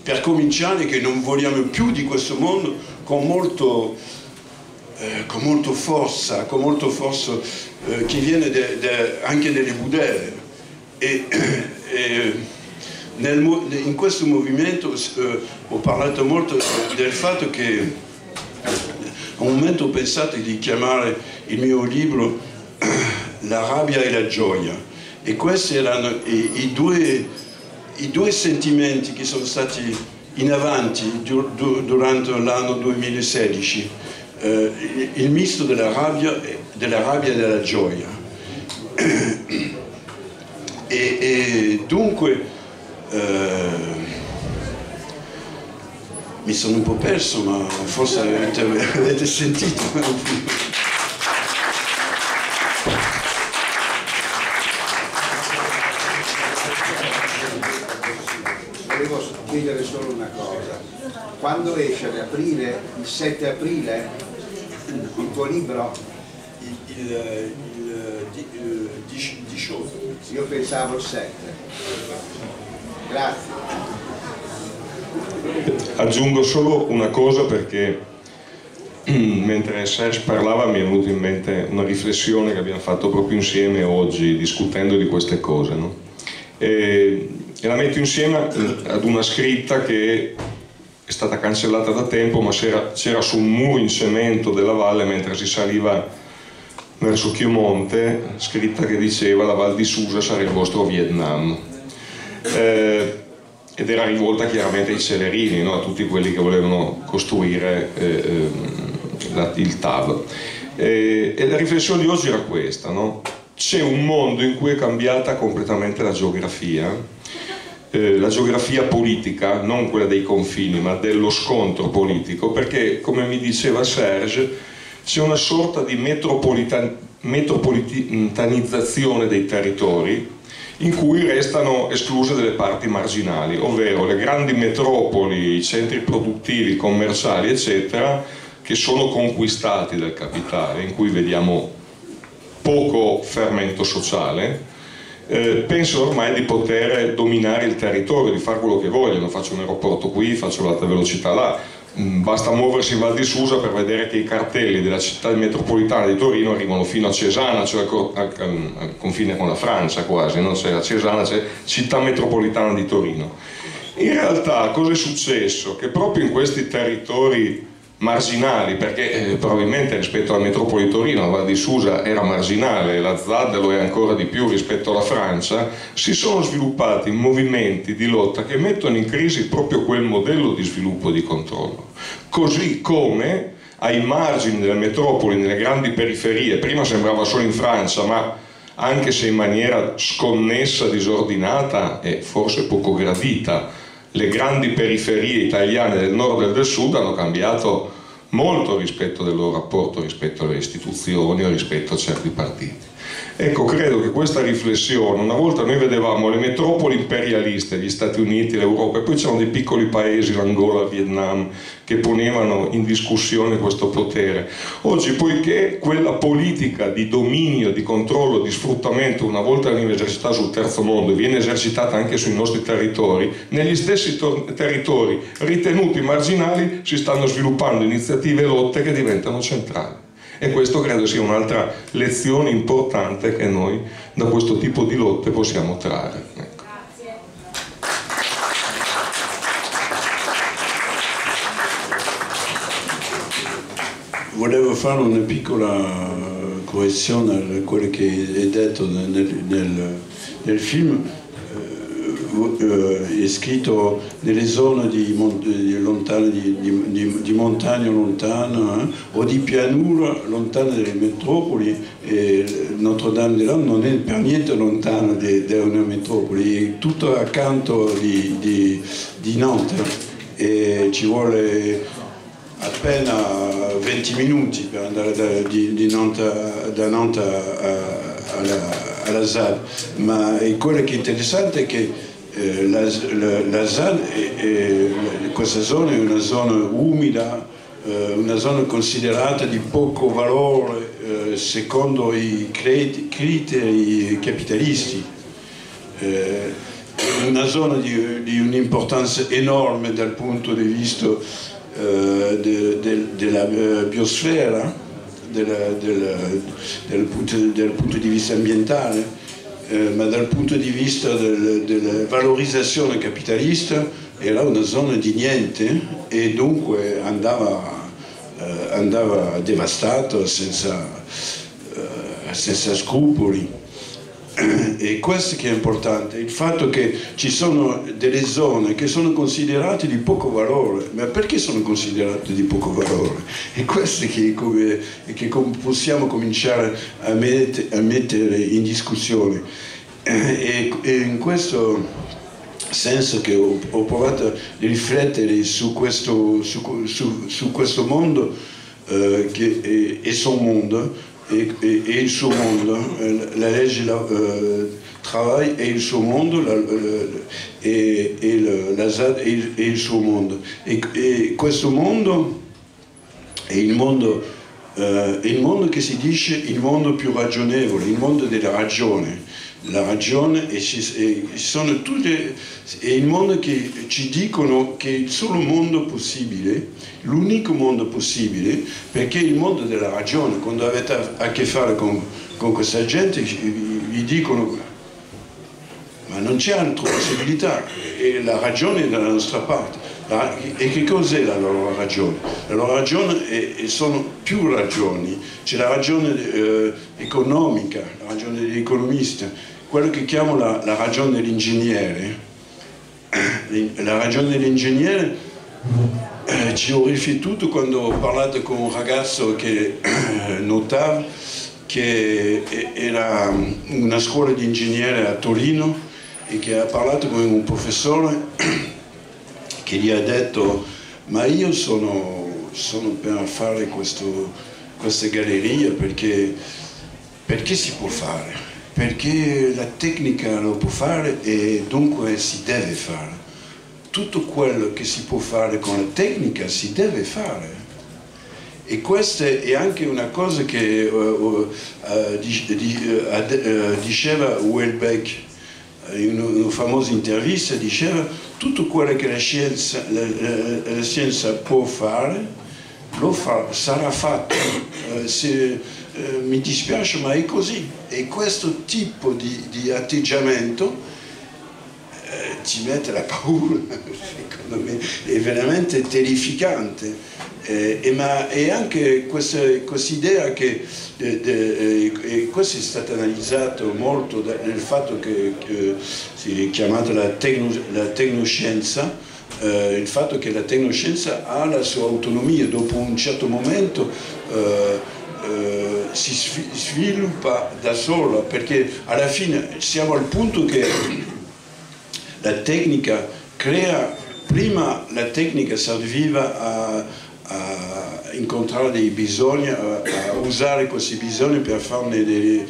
per cominciare, che non vogliamo più di questo mondo con molta forza che viene anche dalle budelle. In questo movimento ho parlato molto del fatto che a un momento ho pensato di chiamare il mio libro La rabbia e la gioia, e questi erano i due sentimenti che sono stati in avanti durante l'anno 2016, il misto della rabbia e della gioia. E dunque mi sono un po' perso, ma forse avete sentito. Volevo chiedere solo una cosa: quando esce ad aprile, il 7 aprile, il tuo libro? Il 18. Io pensavo il 7. Grazie. Aggiungo solo una cosa, perché mentre Serge parlava mi è venuta in mente una riflessione che abbiamo fatto proprio insieme oggi, discutendo di queste cose, no? E la metto insieme ad una scritta che è stata cancellata da tempo, ma c'era sul muro in cemento della valle mentre si saliva verso Chiomonte, scritta che diceva: la Val di Susa sarà il vostro Vietnam. Ed era rivolta chiaramente ai celerini, no? A tutti quelli che volevano costruire il TAV, e la riflessione di oggi era questa, no? C'è un mondo in cui è cambiata completamente la geografia politica, non quella dei confini ma dello scontro politico, perché, come mi diceva Serge, c'è una sorta di metropolitanizzazione dei territori, in cui restano escluse delle parti marginali, ovvero le grandi metropoli, i centri produttivi, commerciali, eccetera, che sono conquistati dal capitale, in cui vediamo poco fermento sociale, pensano ormai di poter dominare il territorio, di fare quello che vogliono: faccio un aeroporto qui, faccio l'alta velocità là. Basta muoversi in Val di Susa per vedere che i cartelli della città metropolitana di Torino arrivano fino a Cesana, cioè al confine con la Francia quasi, no? Cioè a Cesana c'è città metropolitana di Torino. In realtà cosa è successo? Che proprio in questi territori marginali, perché probabilmente rispetto alla metropoli di Torino la Val di Susa era marginale, la Zadda lo è ancora di più rispetto alla Francia, si sono sviluppati movimenti di lotta che mettono in crisi proprio quel modello di sviluppo e di controllo, così come ai margini delle metropoli, nelle grandi periferie, prima sembrava solo in Francia, ma anche se in maniera sconnessa, disordinata e forse poco gradita, le grandi periferie italiane del nord e del sud hanno cambiato molto rispetto del loro rapporto, rispetto alle istituzioni o rispetto a certi partiti. Ecco, credo che questa riflessione, una volta noi vedevamo le metropoli imperialiste, gli Stati Uniti, l'Europa, e poi c'erano dei piccoli paesi, l'Angola, il Vietnam, che ponevano in discussione questo potere. Oggi, poiché quella politica di dominio, di controllo, di sfruttamento, una volta viene esercitata sul terzo mondo, viene esercitata anche sui nostri territori, negli stessi territori ritenuti marginali si stanno sviluppando iniziative e lotte che diventano centrali. E questo credo sia un'altra lezione importante che noi da questo tipo di lotte possiamo trarre. Ecco. Grazie. Volevo fare una piccola correzione a quello che è detto nel film. è scritto nelle zone di montagna lontana o di pianura lontana dalle metropoli. Notre-Dame-des-Landes non è per niente lontana da una metropoli, è tutto accanto di Nantes e ci vuole appena 20 minuti per andare da Nantes alla ZAD, ma quello che è interessante è che la ZAD, questa zona è una zona umida, una zona considerata di poco valore secondo i criteri capitalisti. Una zona di un'importanza enorme dal punto di vista della biosfera, dal punto di vista ambientale, ma dal punto di vista della valorizzazione capitalista era una zona di niente e dunque andava devastata senza scrupoli. E questo che è importante, il fatto che ci sono delle zone che sono considerate di poco valore. Ma perché sono considerate di poco valore? E questo che possiamo cominciare a mettere in discussione. E in questo senso che ho provato a riflettere su questo mondo e suo mondo. Et il suo mondo, la legge travail et il suo mondo, la ZAD e il suo mondo. E questo mondo è il mondo che si dice il mondo più ragionevole, il mondo della ragione. La ragione è il mondo che ci dicono che è il solo mondo possibile, l'unico mondo possibile, perché è il mondo della ragione. Quando avete a che fare con questa gente vi dicono ma non c'è altra possibilità e la ragione è dalla nostra parte. E che cos'è la loro ragione? La loro ragione sono più ragioni, c'è la ragione economica, la ragione dell'economista, quello che chiamo la ragione dell'ingegnere. La ragione dell'ingegnere ci ho rifiutato quando ho parlato con un ragazzo che notava che era una scuola di ingegnere a Torino e che ha parlato con un professore che gli ha detto ma io sono per fare questa galleria perché si può fare, perché la tecnica lo può fare e dunque si deve fare. Tutto quello che si può fare con la tecnica si deve fare. E questa è anche una cosa che diceva Houellebecq. In una famosa intervista diceva tutto quello che la scienza può fare sarà fatto. Mi dispiace ma è così, e questo tipo di atteggiamento ci mette la paura, secondo me è veramente terrificante. Ma è anche questa idea che questo è stato analizzato molto nel fatto che si è chiamata la tecnoscienza, il fatto che la tecnoscienza ha la sua autonomia, dopo un certo momento si sviluppa da sola, perché alla fine siamo al punto che la tecnica crea, prima la tecnica serviva a incontrare dei bisogni, a usare questi bisogni per farne dei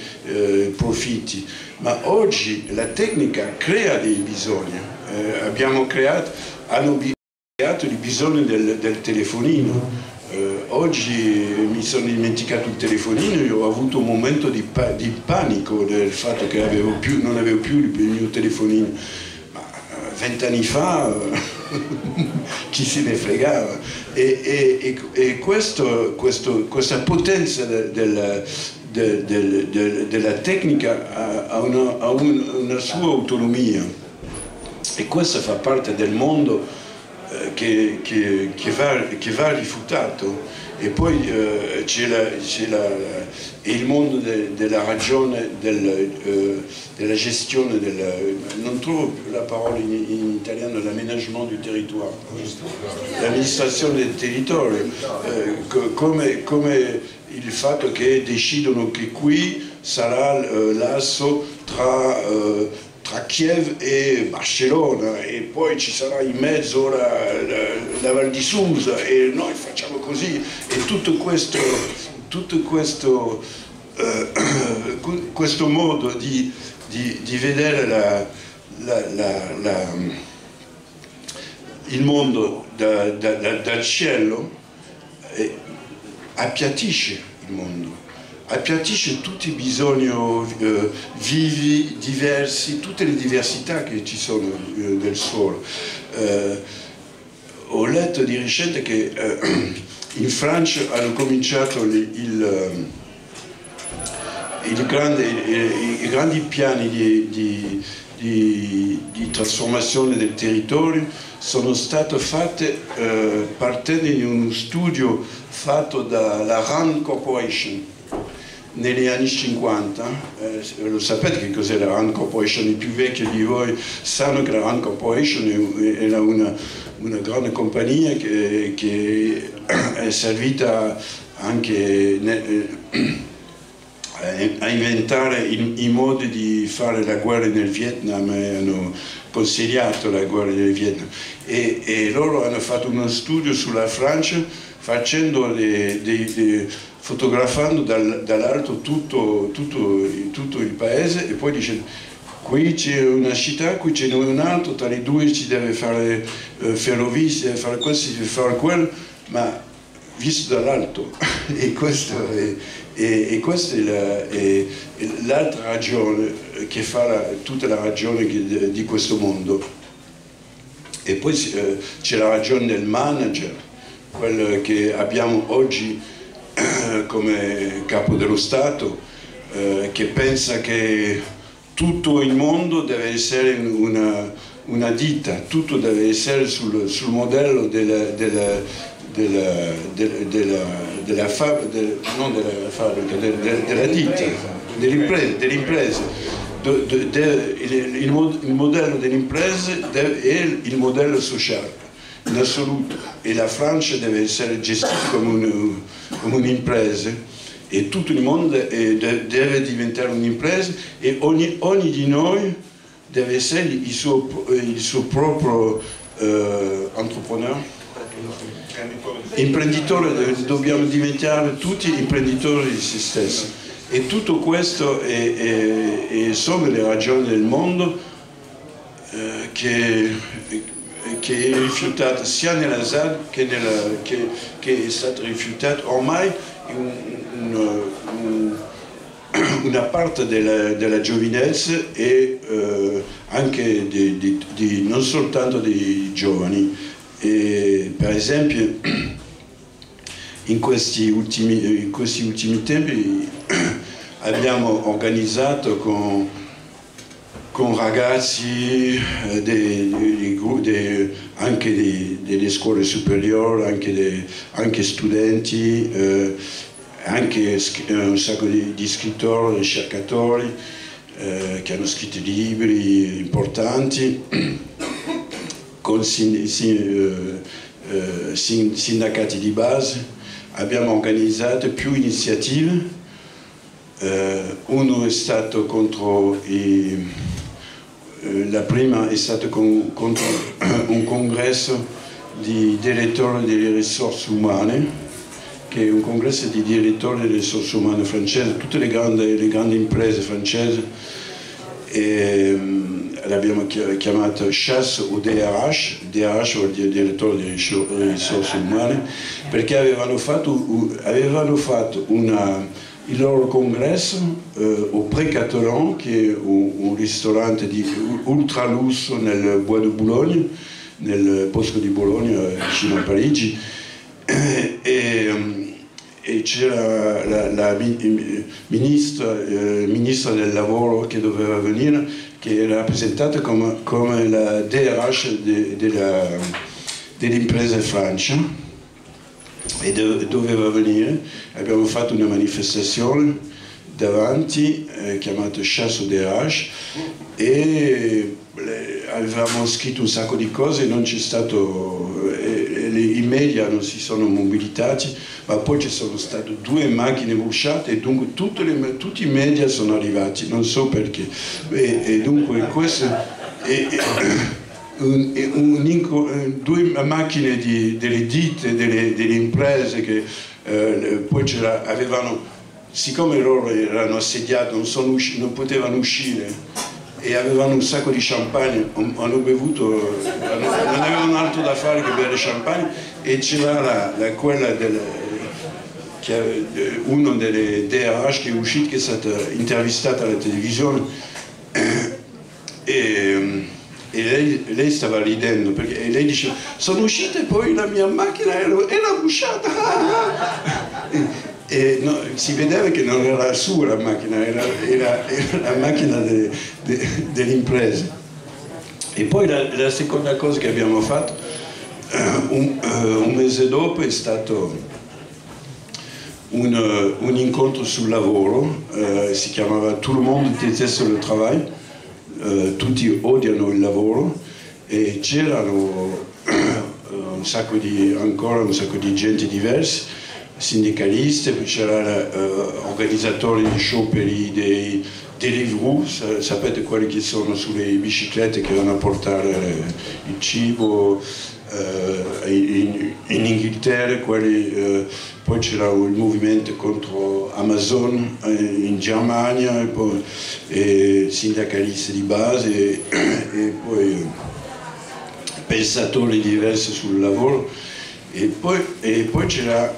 profitti, ma oggi la tecnica crea dei bisogni. Hanno creato i bisogni del telefonino. Oggi mi sono dimenticato il telefonino e ho avuto un momento di panico del fatto che non avevo più il mio telefonino. Ma 20 anni fa chi se ne fregava. E questa potenza della tecnica ha una sua autonomia, e questo fa parte del mondo che va rifiutato. E poi il mondo della ragione, della gestione, non trovo più la parola in italiano, l'aménagement du territoire, l'amministrazione del territorio, come il fatto che decidono che qui sarà l'asso tra Kiev e Barcellona e poi ci sarà in mezzo la Val di Susa e noi facciamo così, e tutto questo modo di vedere il mondo dal cielo appiattisce il mondo. Appiattisce tutti i bisogni vivi, diversi, tutte le diversità che ci sono nel suolo. Ho letto di recente che in Francia hanno cominciato i grandi piani di trasformazione del territorio, sono state fatte partendo di uno studio fatto dalla Rand Corporation. Negli anni 50, lo sapete che cos'è la Rand Corporation, i più vecchi di voi sanno che la Rand Corporation era una grande compagnia che è servita anche a inventare i modi di fare la guerra nel Vietnam, hanno consigliato la guerra nel Vietnam, e loro hanno fatto uno studio sulla Francia facendo fotografando dall'alto tutto il paese, e poi dice: qui c'è una città, qui c'è un'altra, tra le due ci deve fare ferrovie, si deve fare questo, si deve fare quello, ma visto dall'alto. E questa è l'altra ragione che fa tutta la ragione di questo mondo. E poi c'è la ragione del manager, quello che abbiamo oggi come capo dello Stato, che pensa che tutto il mondo deve essere una ditta, tutto deve essere sul modello della ditta, dell'impresa. Il modello dell'impresa è il modello sociale. In assoluto, e la Francia deve essere gestita come un'impresa, e tutto il mondo deve diventare un'impresa, e ogni di noi deve essere il suo proprio entrepreneur, imprenditore, dobbiamo diventare tutti imprenditori di se stessi, e tutto questo sono le ragioni del mondo che è rifiutata sia nella ZAD che è stata rifiutata ormai una parte della giovinezza e anche non soltanto dei giovani. E, per esempio, in questi ultimi tempi abbiamo organizzato con ragazzi anche delle scuole superiori, anche studenti, anche un sacco di scrittori, ricercatori che hanno scritto libri importanti, con sindacati di base. Abbiamo organizzato più iniziative. Uno è stato contro la prima è stata contro un congresso di direttore delle risorse umane, che è un congresso di direttore delle risorse umane francese, tutte le grandi imprese francesi, l'abbiamo chiamata Chasse o DRH vuol dire direttore delle risorse umane, perché avevano fatto il loro congresso au Pré-Catalan, che è un ristorante di ultra lusso nel Bois de Boulogne, nel bosco di Bologna, vicino a Parigi, e c'era la ministra del lavoro che doveva venire, che era rappresentata come la DRH dell'impresa Francia. E dove va a venire? Abbiamo fatto una manifestazione davanti, chiamata Chasse au DH, e avevamo scritto un sacco di cose, non c'è stato, i media non si sono mobilitati, ma poi ci sono state 2 macchine bruciate e dunque tutti i media sono arrivati, non so perché. E dunque questo è... 2 macchine delle ditte, delle imprese che poi avevano, siccome loro erano assediati, non potevano uscire e avevano un sacco di champagne, hanno bevuto, non avevano altro da fare che bere champagne, e c'era quella uno delle DRH che è uscito, che è stata intervistata alla televisione, e lei stava ridendo, perché lei diceva: sono uscita e poi la mia macchina era bruciata. E no, si vedeva che non era la sua la macchina, era la macchina dell'impresa. E poi la seconda cosa che abbiamo fatto, un mese dopo, è stato un incontro sul lavoro, si chiamava Tout le monde déteste le travail. Tutti odiano il lavoro, e c'erano ancora un sacco di gente diversa, sindicaliste, c'erano organizzatori di scioperi, dei Deliveroo, sapete, quelli che sono sulle biciclette che vanno a portare il cibo, in Inghilterra, poi c'era il movimento contro Amazon in Germania, e poi sindacalisti di base, e poi pensatori diversi sul lavoro, e poi c'era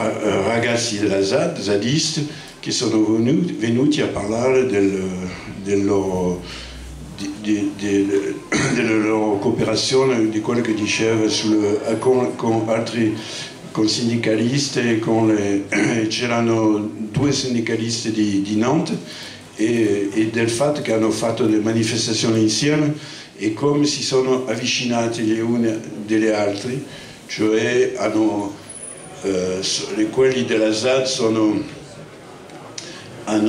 ragazzi della ZAD, zadisti, che sono venuti a parlare della loro cooperazione, di quello che diceva con altri, con sindicalisti, c'erano 2 sindicalisti di Nantes, e del fatto che hanno fatto delle manifestazioni insieme e come si sono avvicinati le une delle altre, cioè quelli della ZAD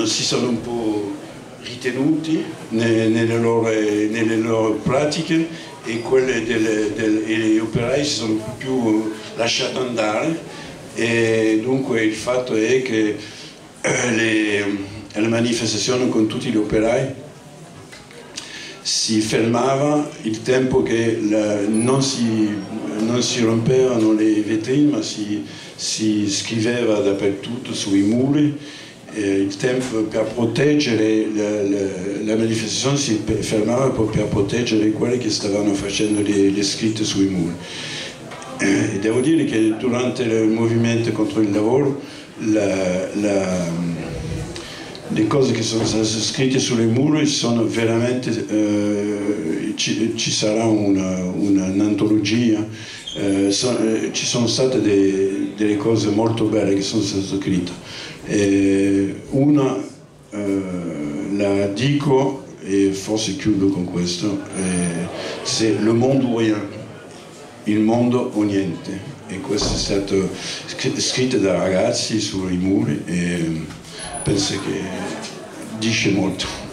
si sono un po' ritenuti nelle loro pratiche, e quelli degli operai si sono più lasciati andare, e dunque il fatto è che la manifestazione con tutti gli operai si fermava il tempo che non si rompevano le vetrine, ma si scriveva dappertutto sui muri. Il tempo per proteggere la manifestazione si fermava per proteggere quelli che stavano facendo le scritte sui muri. E devo dire che durante il movimento contro il lavoro le cose che sono state scritte sulle mura sono veramente, ci sarà un'antologia, ci sono state delle cose molto belle che sono state scritte. Una la dico, e forse chiudo con questo, c'est le monde ou rien, il mondo o niente, e questo è stato scritto da ragazzi sui muri, e penso che dice molto.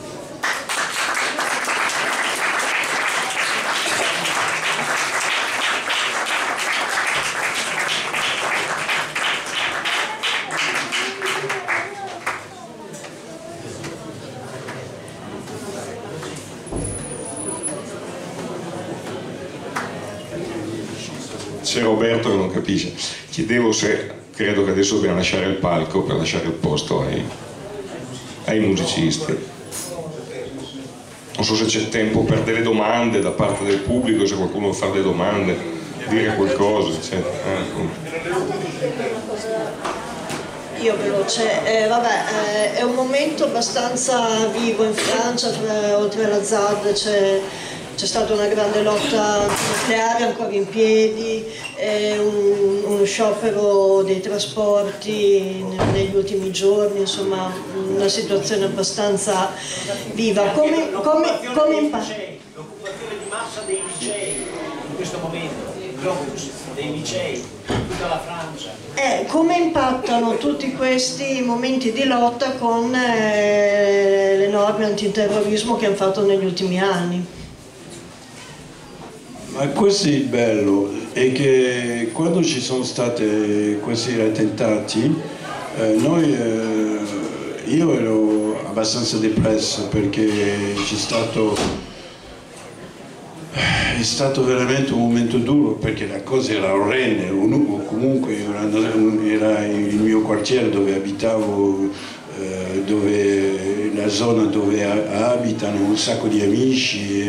Roberto che non capisce, chiedevo se credo che adesso dobbiamo lasciare il palco per lasciare il posto ai musicisti. Non so se c'è tempo per delle domande da parte del pubblico, se qualcuno vuole fare delle domande, dire qualcosa, eccetera. Io veloce, vabbè, è un momento abbastanza vivo in Francia, oltre alla ZAD c'è stata una grande lotta nucleare ancora in piedi, uno sciopero dei trasporti negli ultimi giorni, insomma una situazione abbastanza viva. Come l'occupazione di massa dei licei in questo momento. Gomez, dei Micei, tutta la Francia. Come impattano tutti questi momenti di lotta con l'enorme antiterrorismo che hanno fatto negli ultimi anni? Ma questo è il bello, è che quando ci sono stati questi attentati, io ero abbastanza depresso perché è stato veramente un momento duro, perché la cosa era orrenda, comunque era il mio quartiere dove abitavo, la zona dove abitano un sacco di amici,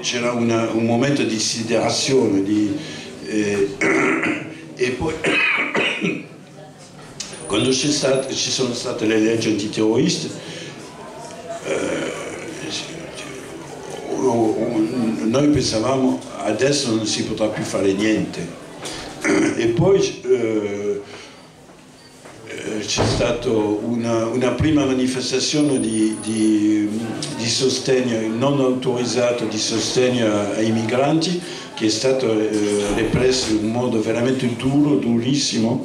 c'era un momento di siderazione e poi quando ci sono state le leggi antiterroriste, noi pensavamo adesso non si potrà più fare niente, e poi c'è stata una prima manifestazione di sostegno non autorizzato, di sostegno ai migranti, che è stato represso in un modo veramente duro, durissimo,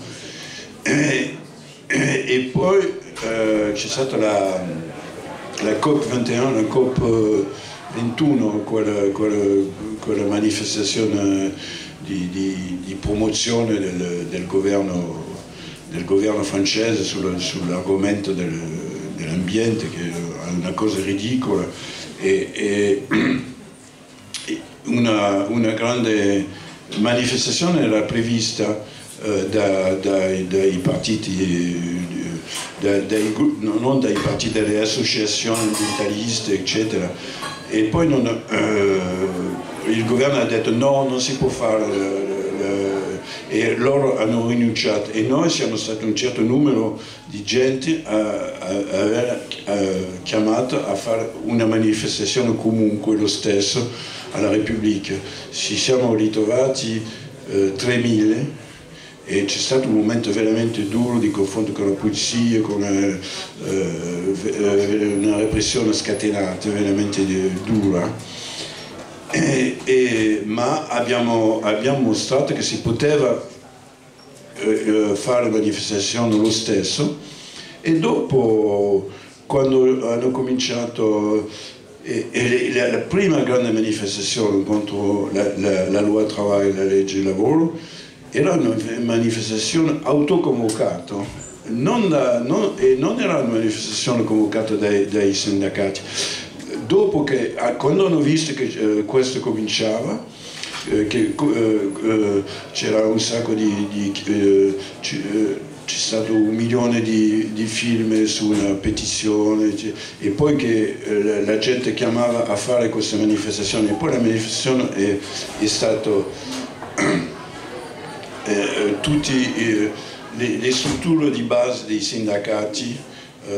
e poi c'è stata la COP21, la COP21, quella manifestazione di promozione del governo francese sull'argomento dell'ambiente, che è una cosa ridicola, e una grande manifestazione era prevista dai partiti, non dai partiti, delle associazioni ambientaliste eccetera, e poi il governo ha detto no, non si può fare, e loro hanno rinunciato, e noi siamo stati un certo numero di gente a chiamato a fare una manifestazione comunque lo stesso alla Repubblica. Ci siamo ritrovati 3.000, e c'è stato un momento veramente duro di confronto con la polizia, con una repressione scatenata, veramente dura. Ma abbiamo mostrato che si poteva fare manifestazioni lo stesso, e dopo, quando hanno cominciato la prima grande manifestazione contro la loi travail, la legge lavoro, era una manifestazione autoconvocata, non era una manifestazione convocata dai sindacati. Dopo che, quando hanno visto che questo cominciava, c'era un sacco c'è stato 1 milione di firme su una petizione, e poi che la gente chiamava a fare queste manifestazioni, e poi la manifestazione è stata tutte le strutture di base dei sindacati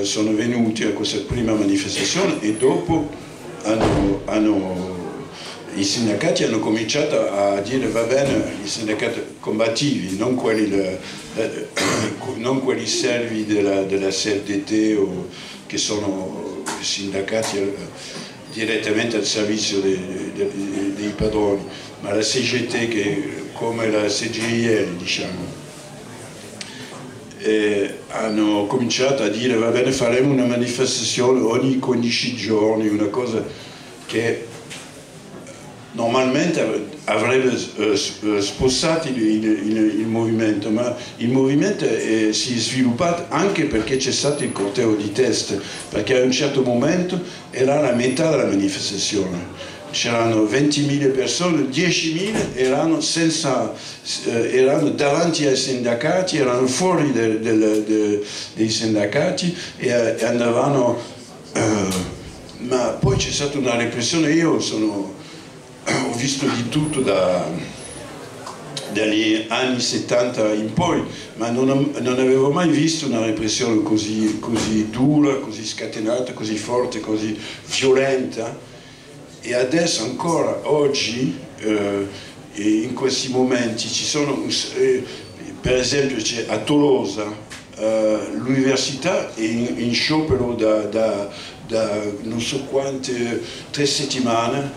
sono venuti a questa prima manifestazione, e dopo i sindacati hanno cominciato a dire va bene, i sindacati combattivi, non quelli servi della CFDT, o che sono sindacati direttamente al servizio dei padroni, ma la CGT, che come la CGIL, diciamo. E hanno cominciato a dire va bene, faremo una manifestazione ogni 15 giorni, una cosa che normalmente avrebbe spostato il movimento, ma il movimento si è sviluppato anche perché c'è stato il corteo di testa, perché a un certo momento era la metà della manifestazione. C'erano 20.000 persone, 10.000 erano davanti ai sindacati, erano fuori dei sindacati, e andavano, ma poi c'è stata una repressione. Io ho visto di tutto dagli anni 70 in poi, ma non avevo mai visto una repressione così dura, così scatenata, così forte, così violenta. E adesso, ancora oggi, in questi momenti, ci sono, per esempio a Tolosa, l'università è in sciopero da non so quante 3 settimane,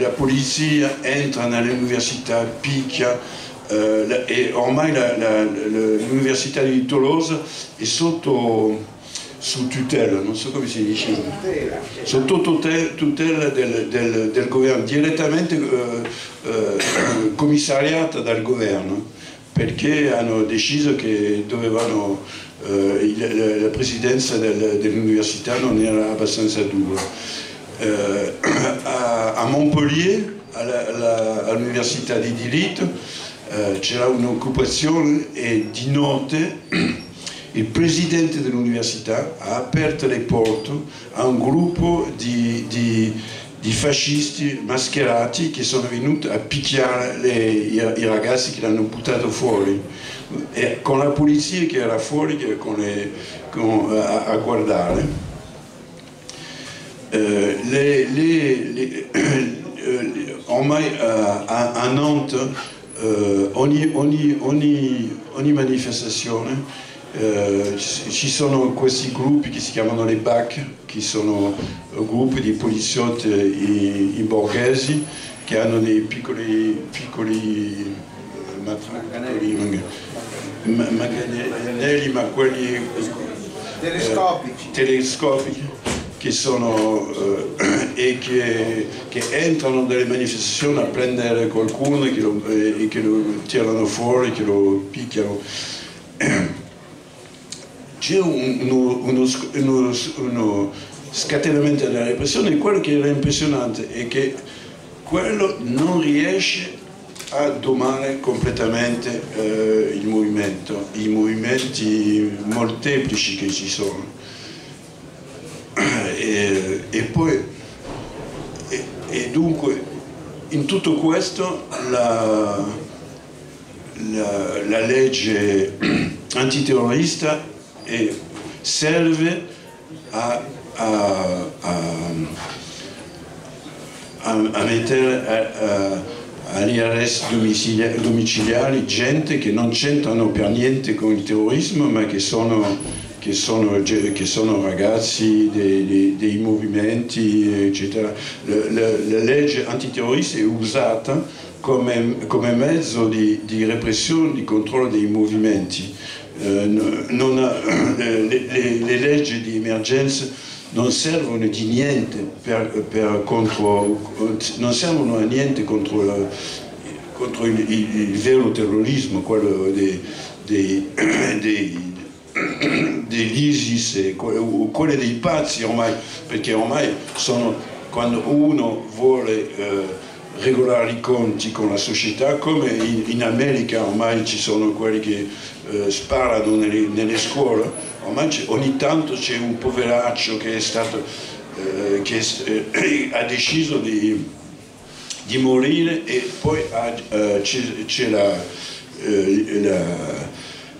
la polizia entra nell'università, picchia, e ormai l'università di Tolosa è sotto tutela, non so come si dice, sotto tutela del governo, direttamente commissariata dal governo, perché hanno deciso che dovevano, la presidenza dell'università non era abbastanza dura. A Montpellier, all'università di diritto, c'era un'occupazione e di notte il presidente dell'università ha aperto le porte a un gruppo di fascisti mascherati che sono venuti a picchiare i ragazzi, che l'hanno buttato fuori, e con la polizia che era fuori a guardare. Ormai a Nantes ogni manifestazione ci sono questi gruppi che si chiamano le BAC, che sono gruppi di poliziotti borghesi che hanno dei piccoli manganelli, ma quelli telescopici, che sono che entrano nelle manifestazioni a prendere qualcuno e che lo tirano fuori, che lo picchiano. C'è uno scatenamento della repressione, e quello che era impressionante è che quello non riesce a domare completamente il movimento, i movimenti molteplici che ci sono. E dunque in tutto questo la legge antiterrorista e serve a mettere agli arresti domiciliari gente che non c'entrano per niente con il terrorismo, ma che sono ragazzi dei movimenti, eccetera. La legge antiterrorista è usata come mezzo di repressione, di controllo dei movimenti. Le leggi di emergenza non servono di niente contro il vero terrorismo, quello dell'ISIS e quello dei pazzi ormai, perché ormai sono, quando uno vuole regolare i conti con la società, come in America ormai ci sono quelli che sparano nelle scuole, ormai ogni tanto c'è un poveraccio che ha deciso di morire, e poi c'è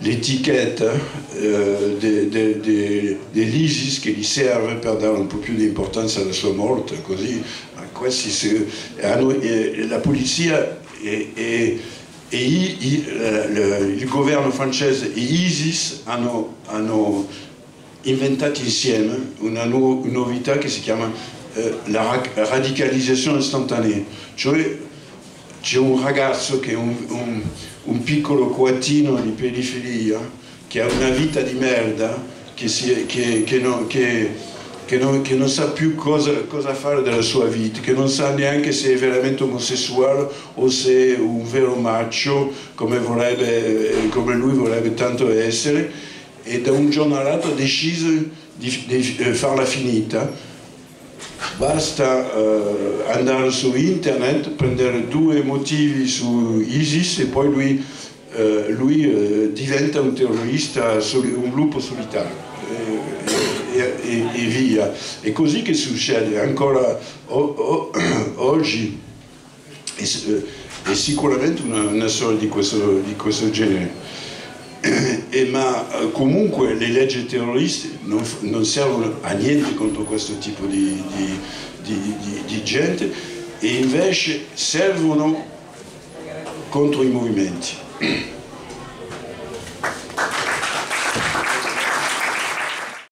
l'etichetta dell'ISIS che gli serve per dare un po' più di importanza alla sua morte, così. La polizia il governo francese e l'ISIS hanno inventato insieme una novità che si chiama la radicalizzazione istantanea, cioè c'è un ragazzo che è un piccolo coatino di periferia, che ha una vita di merda, che non sa più cosa fare della sua vita, che non sa neanche se è veramente omosessuale o se è un vero macho come lui vorrebbe tanto essere, e da un giorno all'altro ha deciso di farla finita. Basta andare su internet, prendere due motivi su ISIS, e poi lui diventa un terrorista, un lupo solitario. E via. È così che succede ancora oggi, è sicuramente una storia di questo genere. Ma comunque le leggi terroriste non servono a niente contro questo tipo di gente, e invece servono contro i movimenti.